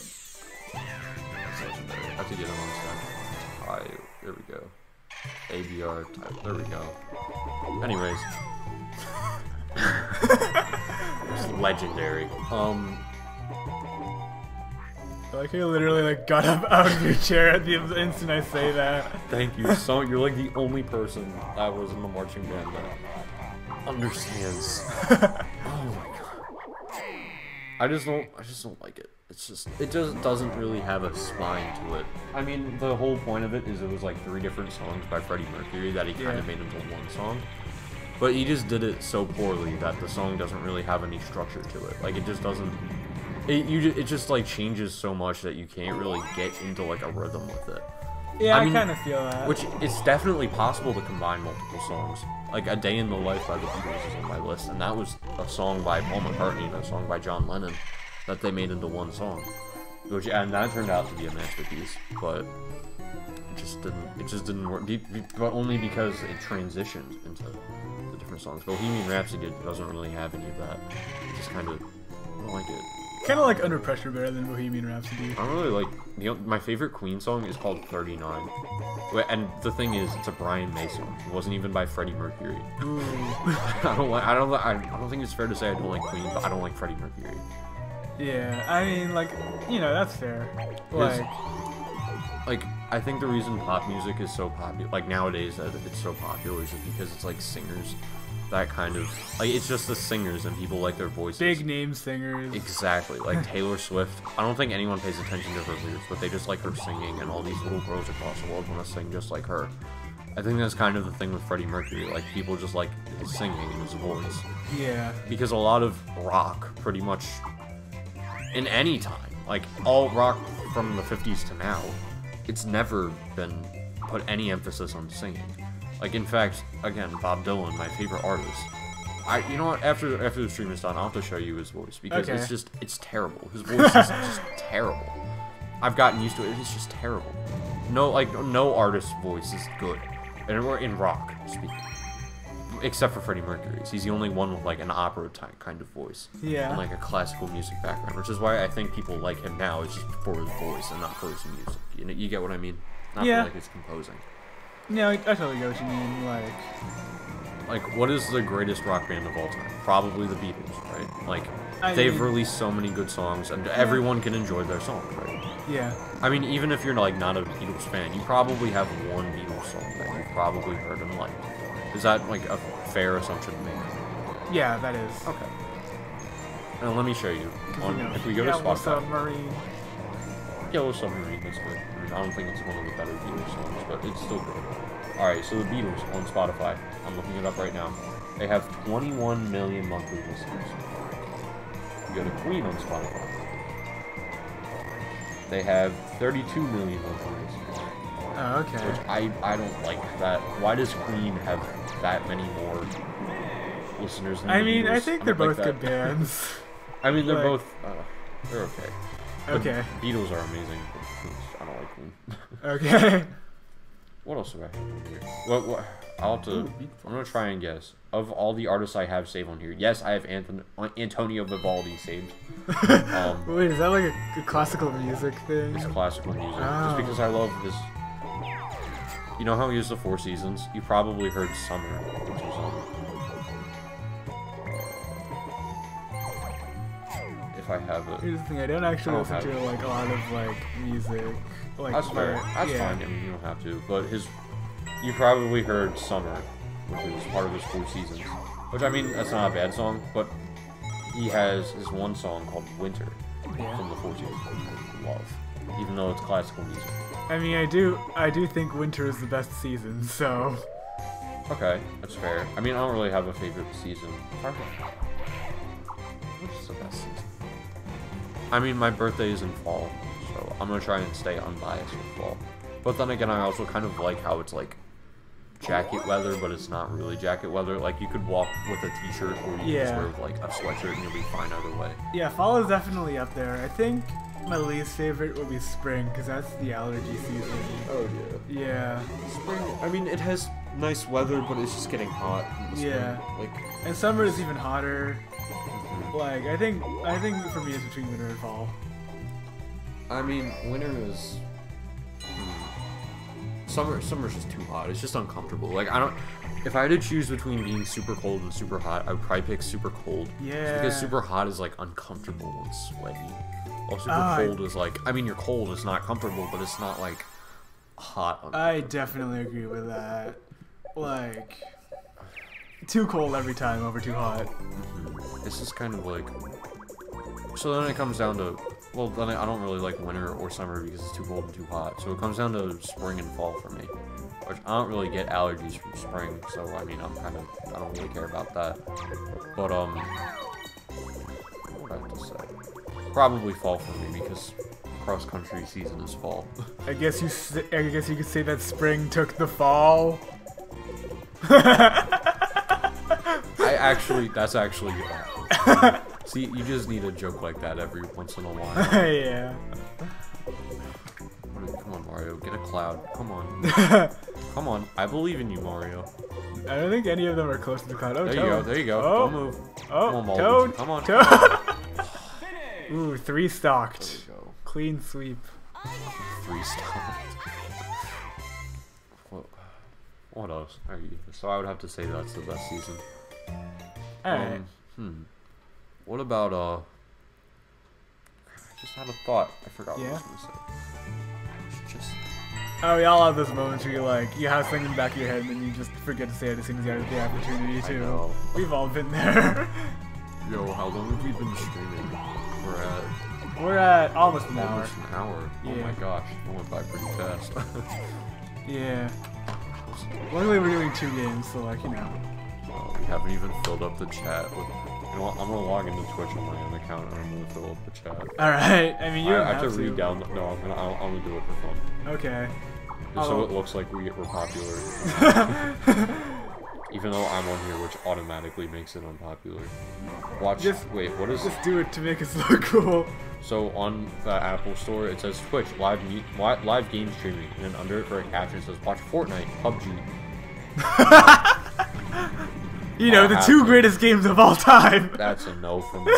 That's legendary. I have to get him on Snapchat. Alright, there we go. ABR, Tyler, there we go. Anyways. It's legendary. Like you literally like got up out of your chair at the instant I say that. Thank you so. You're like the only person that was in the marching band that understands. Oh my god. I just don't like it. It just doesn't really have a spine to it. I mean, the whole point of it is it was like 3 different songs by Freddie Mercury that he kind of made into one song. But he just did it so poorly that the song doesn't really have any structure to it. Like it just doesn't. It just like changes so much that you can't really get into like a rhythm with it. Yeah, I kind of feel that. Which it's definitely possible to combine multiple songs. Like A Day in the Life by the Beatles is on my list, and that was a song by Paul McCartney and a song by John Lennon that they made into one song, and that turned out to be a masterpiece. But it just didn't work. But only because it transitioned into the different songs. Bohemian Rhapsody doesn't really have any of that. It just kind of don't like it. Kind of like Under Pressure better than Bohemian Rhapsody. I really like, you know, my favorite Queen song is called 39. And the thing is, it's a Brian May song. It wasn't even by Freddie Mercury. Ooh. I don't think it's fair to say I don't like Queen, but I don't like Freddie Mercury. Yeah, I mean, like, you know, that's fair. Like, I think the reason pop music is so popular, like, nowadays, it's so popular is just because it's, like, singers. That kind of, like, it's just the singers and people like their voices. Big name singers. Exactly, like Taylor Swift. I don't think anyone pays attention to her lyrics, but they just like her singing, and all these little girls across the world want to sing just like her. I think that's kind of the thing with Freddie Mercury, like, people just like his singing and his voice. Yeah. Because a lot of rock, pretty much, in any time, like, all rock from the 50s to now, it's never been put any emphasis on singing. Like, in fact, again, Bob Dylan, my favorite artist. You know what? After the stream is done, I'll have to show you his voice, because it's just, it's terrible. His voice is just terrible. I've gotten used to it. It's just terrible. No, like, no artist's voice is good. And we're in rock, speaking. Except for Freddie Mercury's. He's the only one with, like, an opera type kind of voice. Yeah. And, like, a classical music background, which is why I think people like him now, is just for his voice and not for his music. You know, you get what I mean? Not for, like, his composing. Yeah, I totally get what you mean, like, what is the greatest rock band of all time? Probably the Beatles, right? Like, they've released so many good songs, and everyone can enjoy their songs, right? Yeah. I mean, even if you're, like, not a Beatles fan, you probably have one Beatles song that you've probably heard and liked. Is that, like, a fair assumption to make? Yeah, that is. Okay. And let me show you. If we go to Spotify... Yellow Submarine is good. I don't think it's one of the better Beatles songs, but it's still good. Alright, so the Beatles on Spotify, I'm looking it up right now, they have 21 million monthly listeners. You go to Queen on Spotify, they have 32 million monthly listeners. Oh, okay. Which I don't like that. Why does Queen have that many more listeners than the Beatles? I mean, I think they're both good bands. I mean, they're both, they're okay. Okay. The Beatles are amazing. I don't like them. Okay. What else do I have here? What? I'll have to... I'm going to try and guess. Of all the artists I have saved on here, yes, I have Antonio Vivaldi saved. Wait, is that like a classical music thing? It's classical music. Oh. Just because I love this... You know how he used the Four Seasons? You probably heard Summer, which was If I have it. Here's the thing, I don't actually listen to like a lot of like music. Like, that's fair. That's fine. I mean, you don't have to. But you probably heard Summer, which was part of his Four Seasons. Which, I mean, that's not a bad song, but he has his one song called Winter from the Four Seasons, which I love, even though it's classical music. I mean, I do think winter is the best season, so. Okay, that's fair. I mean, I don't really have a favorite season. Which is the best season? I mean, my birthday is in fall, so I'm going to try and stay unbiased with fall. But then again, I also kind of like how it's, like, jacket weather, but it's not really jacket weather. Like, you could walk with a t-shirt, or you can just wear, like, a sweatshirt, and you'll be fine either way. Yeah, fall is definitely up there. I think my least favorite would be spring, because that's the allergy season. Oh, yeah. Yeah. Spring, I mean, it has nice weather, but it's just getting hot in the spring. Yeah. Like, and summer is even hotter. Like, I think for me it's between winter and fall. I mean, winter is... Summer's just too hot. It's just uncomfortable. Like, I don't... If I had to choose between being super cold and super hot, I would probably pick super cold. Yeah. Just because super hot is, like, uncomfortable and sweaty. While super cold is, like... I mean, you're cold, it's not comfortable, but it's not, like, hot. I definitely agree with that. Like... Too cold every time over too hot. It's just kind of like... So then it comes down to... Well, then I don't really like winter or summer because it's too cold and too hot. So it comes down to spring and fall for me. Which I don't really get allergies from spring, so I mean, I don't really care about that. But, what would I have to say? Probably fall for me because cross-country season is fall. I guess you could say that spring took the fall. Actually, that's actually good. See, you just need a joke like that every once in a while. Yeah. Come on, Mario. Get a cloud. Come on. Come on. I believe in you, Mario. I don't think any of them are close to the cloud. Oh, there Toad. You go. There you go. Oh. Don't move. Oh, come on, Toad. Come on. Toad. Ooh, three stocked. There we go. Clean sweep. Three stocked. What else? So I would have to say that's the best season. All right. What about just had a thought. I forgot what I was going to say. I was just... Oh, we all have those moments where you like, you have something in the back of your head and then you just forget to say it as soon as you have the opportunity to. We've all been there. Yo, how long have we been streaming? We're at almost an hour. Almost an hour? Yeah. Oh my gosh, it went by pretty fast. Yeah. Luckily we're doing 2 games, so like, you know. Well, we haven't even filled up the chat with... You know what, I'm gonna log into Twitch on my own account and I'm gonna fill up the chat. Alright, I mean, you don't have to. I have to re-download... No, I'm gonna do it for fun. Okay. Just so it looks like we're popular. Even though I'm on here, which automatically makes it unpopular. Watch, just, wait, what is... Just do it to make us look cool. So on the Apple store, it says Twitch, live game streaming, and then under it for a caption it says, watch Fortnite, PUBG. You know, the 2 greatest games of all time. That's a no from me.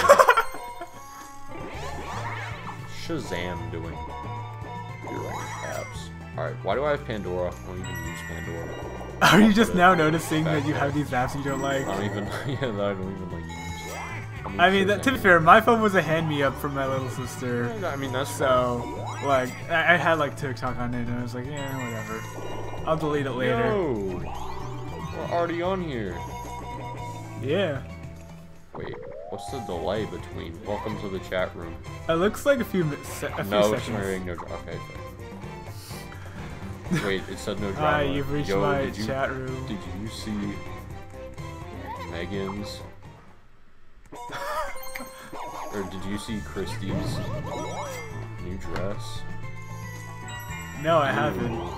Shazam doing your apps. Alright, why do I have Pandora? I don't even use Pandora. Are you just now noticing that you have these apps you don't like? I don't even like use them. I mean, to be fair, my phone was a hand-me-up from my little sister. I mean, that's so, like, I had, like, TikTok on it, and I was like, yeah, whatever. I'll delete it later. No! We're already on here. Yeah. Wait, what's the delay between? Welcome to the chat room. It looks like a few seconds. No swearing, no... Okay, wait, it said no drama. You've reached my chat room. Did you see Megan's? Or did you see Christie's new dress? No, I haven't.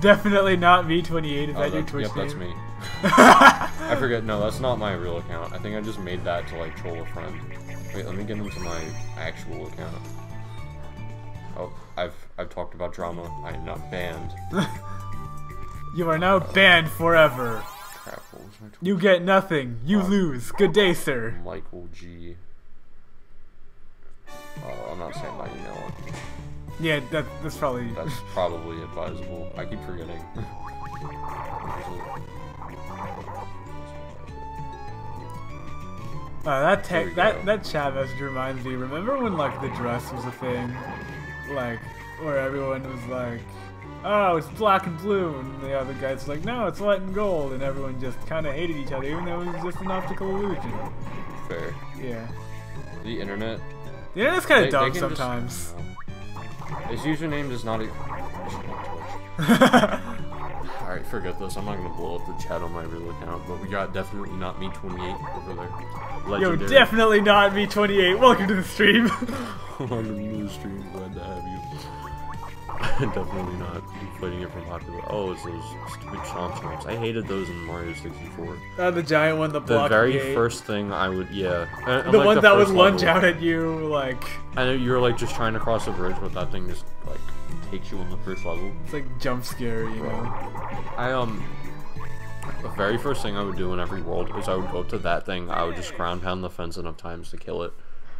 Definitely not V28. Is that your Twitch name? Yep, that's me. I forget. No, that's not my real account. I think I just made that to like troll a friend. Wait, let me get into my actual account. Oh, I've talked about drama. I am not banned. You are now banned forever. Crap, what was my tweet? You get nothing. You lose. Good day, sir. Michael G. I'm not saying my email. Yeah, that's probably... That's probably advisable. I keep forgetting. That chat message reminds me. Remember when like the dress was a thing? Like, where everyone was like, oh, it's black and blue, and the other guy's like, no, it's white and gold, and everyone just kind of hated each other, even though it was just an optical illusion. Fair. Yeah. The internet... The internet's kind of dumb sometimes. His username does not... Alright, forget this, I'm not gonna blow up the chat on my real account, but we got definitely not me 28 over there. Legendary. Yo, definitely not me 28, welcome to the stream! Welcome to the stream, glad to have you. Definitely not inflating it from popular. Oh, it's those stupid chomps. I hated those in Mario 64. The giant one, the block. The very first thing I would, yeah. The one that would lunge out at you, like... I know you were like just trying to cross a bridge, but that thing just like... takes you on the first level. It's like jump scare, you know. The very first thing I would do in every world is I would go up to that thing, I would just ground pound the fence enough times to kill it,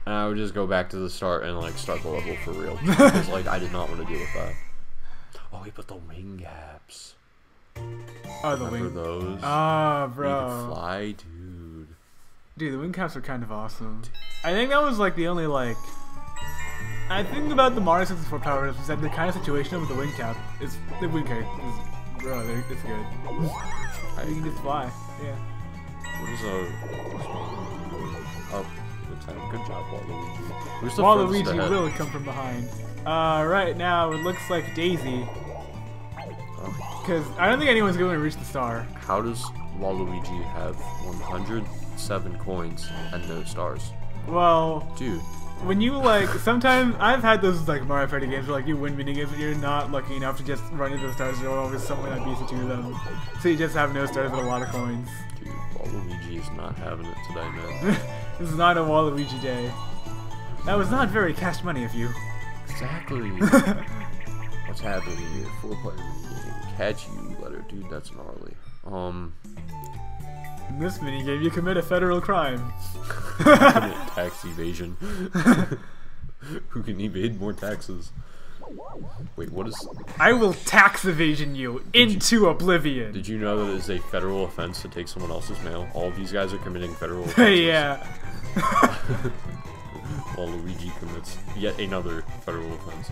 and I would just go back to the start and like start the level for real. Because like I did not want to deal with that. Oh wait, but the wing gaps. Oh, the wing. Those? Ah, bro. You could fly, dude. Dude, the wing caps are kind of awesome. I think that was like the only like. I think about the Mario 64 power-ups is that the kind of situation with the wing cap is the wing cap is really it's good. You can just fly. Yeah. What is a good job, Waluigi. Waluigi will come from behind. Right now it looks like Daisy. Because I don't think anyone's going to reach the star. How does Waluigi have 107 coins and no stars? Well, dude. When you like, sometimes I've had those like Mario Party games where like you win mini games, but you're not lucky enough to just run into the stars. There's always someone that beats you to them, so you just have no stars but a lot of coins. Dude, Waluigi is not having it today, man. This is not a Waluigi day. That was not very cash money of you. Exactly. What's happening here? 4-player game. Catch you, letter, dude. That's gnarly. In this minigame, you commit a federal crime. Tax evasion. Who can evade more taxes? Wait, what is... I will tax evasion you into oblivion. Did you know that it is a federal offense to take someone else's mail? All of these guys are committing federal offenses. Yeah. Waluigi commits yet another federal offense.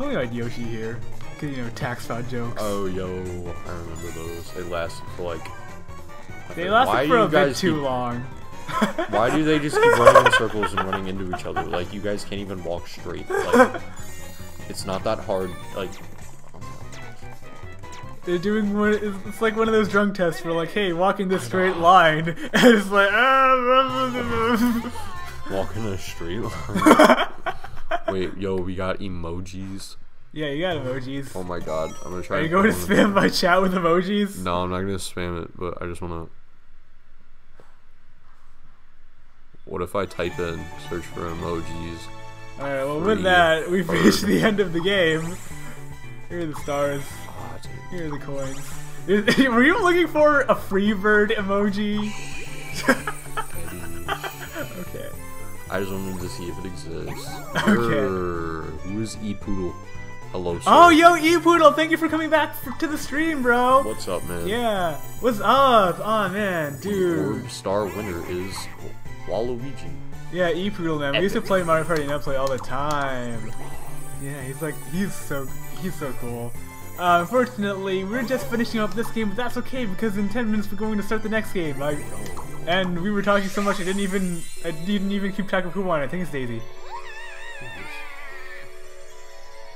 Oh, we had Yoshi here. Cause, you know, tax fraud jokes. Oh, yo, I remember those. They lasted for like... They lasted for a bit too long. Why do they just keep running in circles and running into each other? Like, you guys can't even walk straight. Like, it's not that hard. Like... They're doing one, it's like one of those drunk tests where like, hey, walk in this straight line, and it's like, walk in a straight line. Wait, yo, we got emojis. Yeah, you got emojis. Oh my god, I'm gonna try. Are you going to spam my chat with emojis? No, I'm not gonna spam it, but I just wanna. What if I type in search for emojis? All right, well with that, we've reached the end of the game. Here are the stars. Here are the coins. Were you looking for a free bird emoji? Okay. I just wanted to see if it exists. Okay. Who's ePoodle? Hello, sir. Oh, yo, ePoodle! Thank you for coming back to the stream, bro! What's up, man? Yeah. What's up? Oh, man, dude. Orb star winner is Waluigi. Yeah, ePoodle, man. We used to play Mario Party and I play all the time. Yeah, he's so cool. Unfortunately, we're just finishing up this game, but that's okay because in 10 minutes we're going to start the next game. And we were talking so much I didn't even keep track of who won. I think it's Daisy.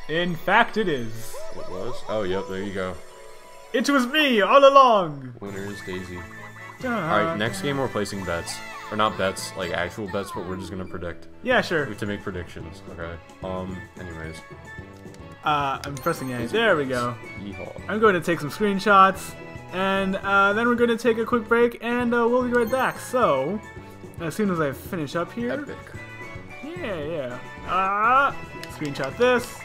In fact, it is. What was? Oh, yep. There you go. It was me all along. Winner is Daisy. All right, next game we're placing bets, or not bets, like actual bets, but we're just gonna predict. Yeah, sure. We have to make predictions. Okay. Anyways. I'm pressing A. There we go. I'm going to take some screenshots, and then we're going to take a quick break, and we'll be right back. So, as soon as I finish up here... Epic. Yeah, yeah. Screenshot this.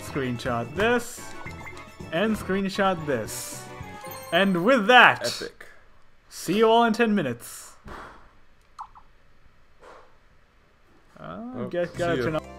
Screenshot this. And screenshot this. And with that... Epic. See you all in 10 minutes. I guess gotta turn off...